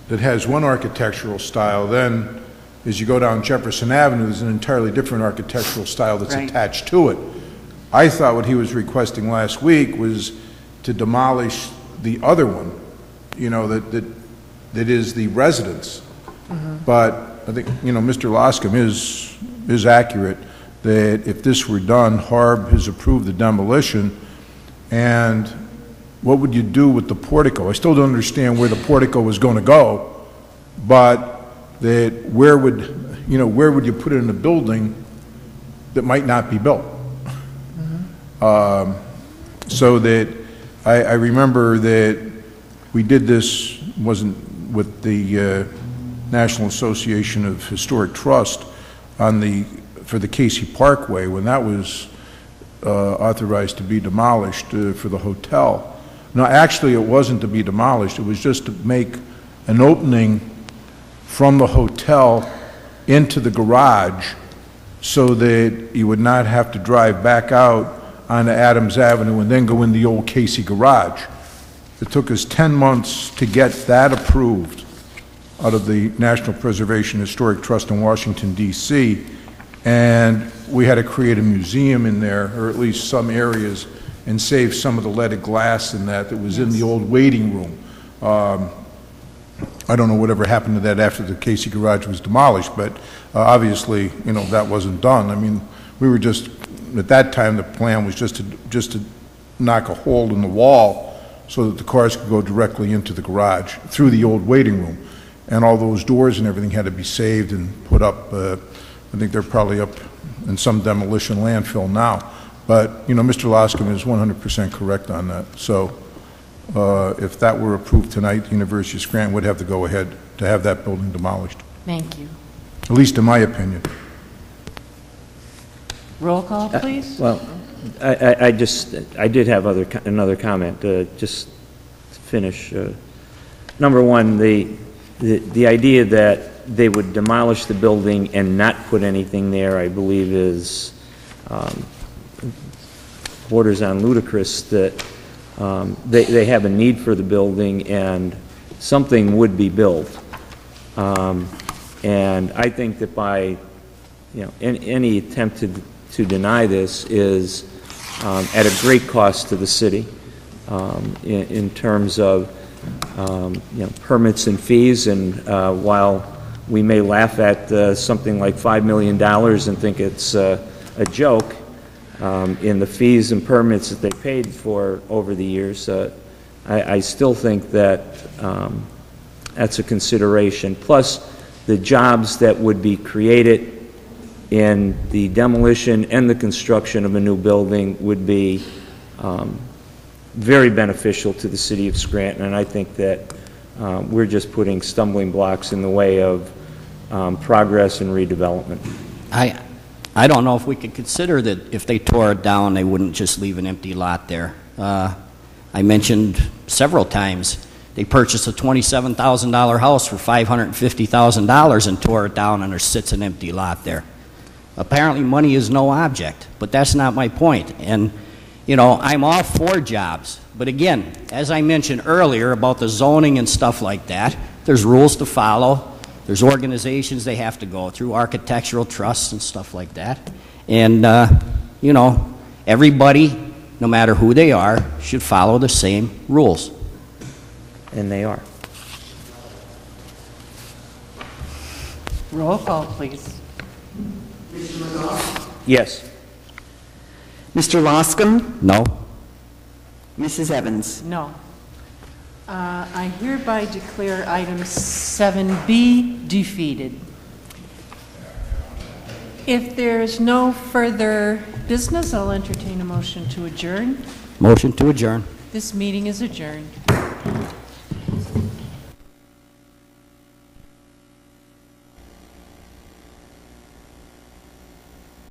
that has one architectural style. Then, as you go down Jefferson Avenue, there's an entirely different architectural style that's right. attached to it. I thought what he was requesting last week was to demolish the other one, you know, that, that, that is the residence. Mm-hmm. But I think, you know, Mister Loscombe is, is accurate that if this were done, H A R B has approved the demolition. And what would you do with the portico? I still don't understand where the portico was going to go, but that where would, you know, where would you put it in a building that might not be built? Mm-hmm. Um, so that I, I remember that we did this, wasn't with the uh, National Association of Historic Trust on the, for the Casey Parkway when that was uh, authorized to be demolished uh, for the hotel. No, actually it wasn't to be demolished, it was just to make an opening from the hotel into the garage so that you would not have to drive back out onto Adams Avenue and then go in the old Casey garage. It took us ten months to get that approved out of the National Preservation Historic Trust in Washington, D C, and we had to create a museum in there, or at least some areas, and save some of the leaded glass in that that was in the old waiting room. Um, I don't know whatever happened to that after the Casey garage was demolished, but uh, obviously, you know, that wasn't done. I mean, we were just, at that time, the plan was just to, just to knock a hole in the wall so that the cars could go directly into the garage through the old waiting room. And all those doors and everything had to be saved and put up. Uh, I think they're probably up in some demolition landfill now. But, you know, Mister Loscombe is one hundred percent correct on that. So uh, if that were approved tonight, the University of Scranton would have to go ahead to have that building demolished. Thank you. At least in my opinion. Roll call, please. Uh, well, I, I, I just, I did have other another comment. Uh, just to finish. Uh, number one, the, the, the idea that they would demolish the building and not put anything there, I believe is, um, borders on ludicrous, that um, they, they have a need for the building and something would be built. Um, and I think that by, you know, in, any attempt to, to deny this is um, at a great cost to the city um, in, in terms of um, you know, permits and fees. And uh, while we may laugh at uh, something like five million dollars and think it's uh, a joke, Um, in the fees and permits that they paid for over the years, uh, I, I still think that um, that's a consideration. Plus, the jobs that would be created in the demolition and the construction of a new building would be um, very beneficial to the city of Scranton, and I think that um, we're just putting stumbling blocks in the way of um, progress and redevelopment. I I don't know if we could consider that if they tore it down, they wouldn't just leave an empty lot there. Uh, I mentioned several times they purchased a twenty-seven thousand dollar house for five hundred fifty thousand dollars and tore it down, and there sits an empty lot there. Apparently money is no object, but that's not my point. And, you know, I'm all for jobs. But again, as I mentioned earlier about the zoning and stuff like that, there's rules to follow. There's organizations they have to go through, architectural trusts and stuff like that. And, uh, you know, everybody, no matter who they are, should follow the same rules. And they are. Roll call, please. Mister McGough? Yes. Mister Loscombe? No. Missus Evans? No. Uh, I hereby declare item seven B defeated. If there's no further business, I'll entertain a motion to adjourn. Motion to adjourn. This meeting is adjourned.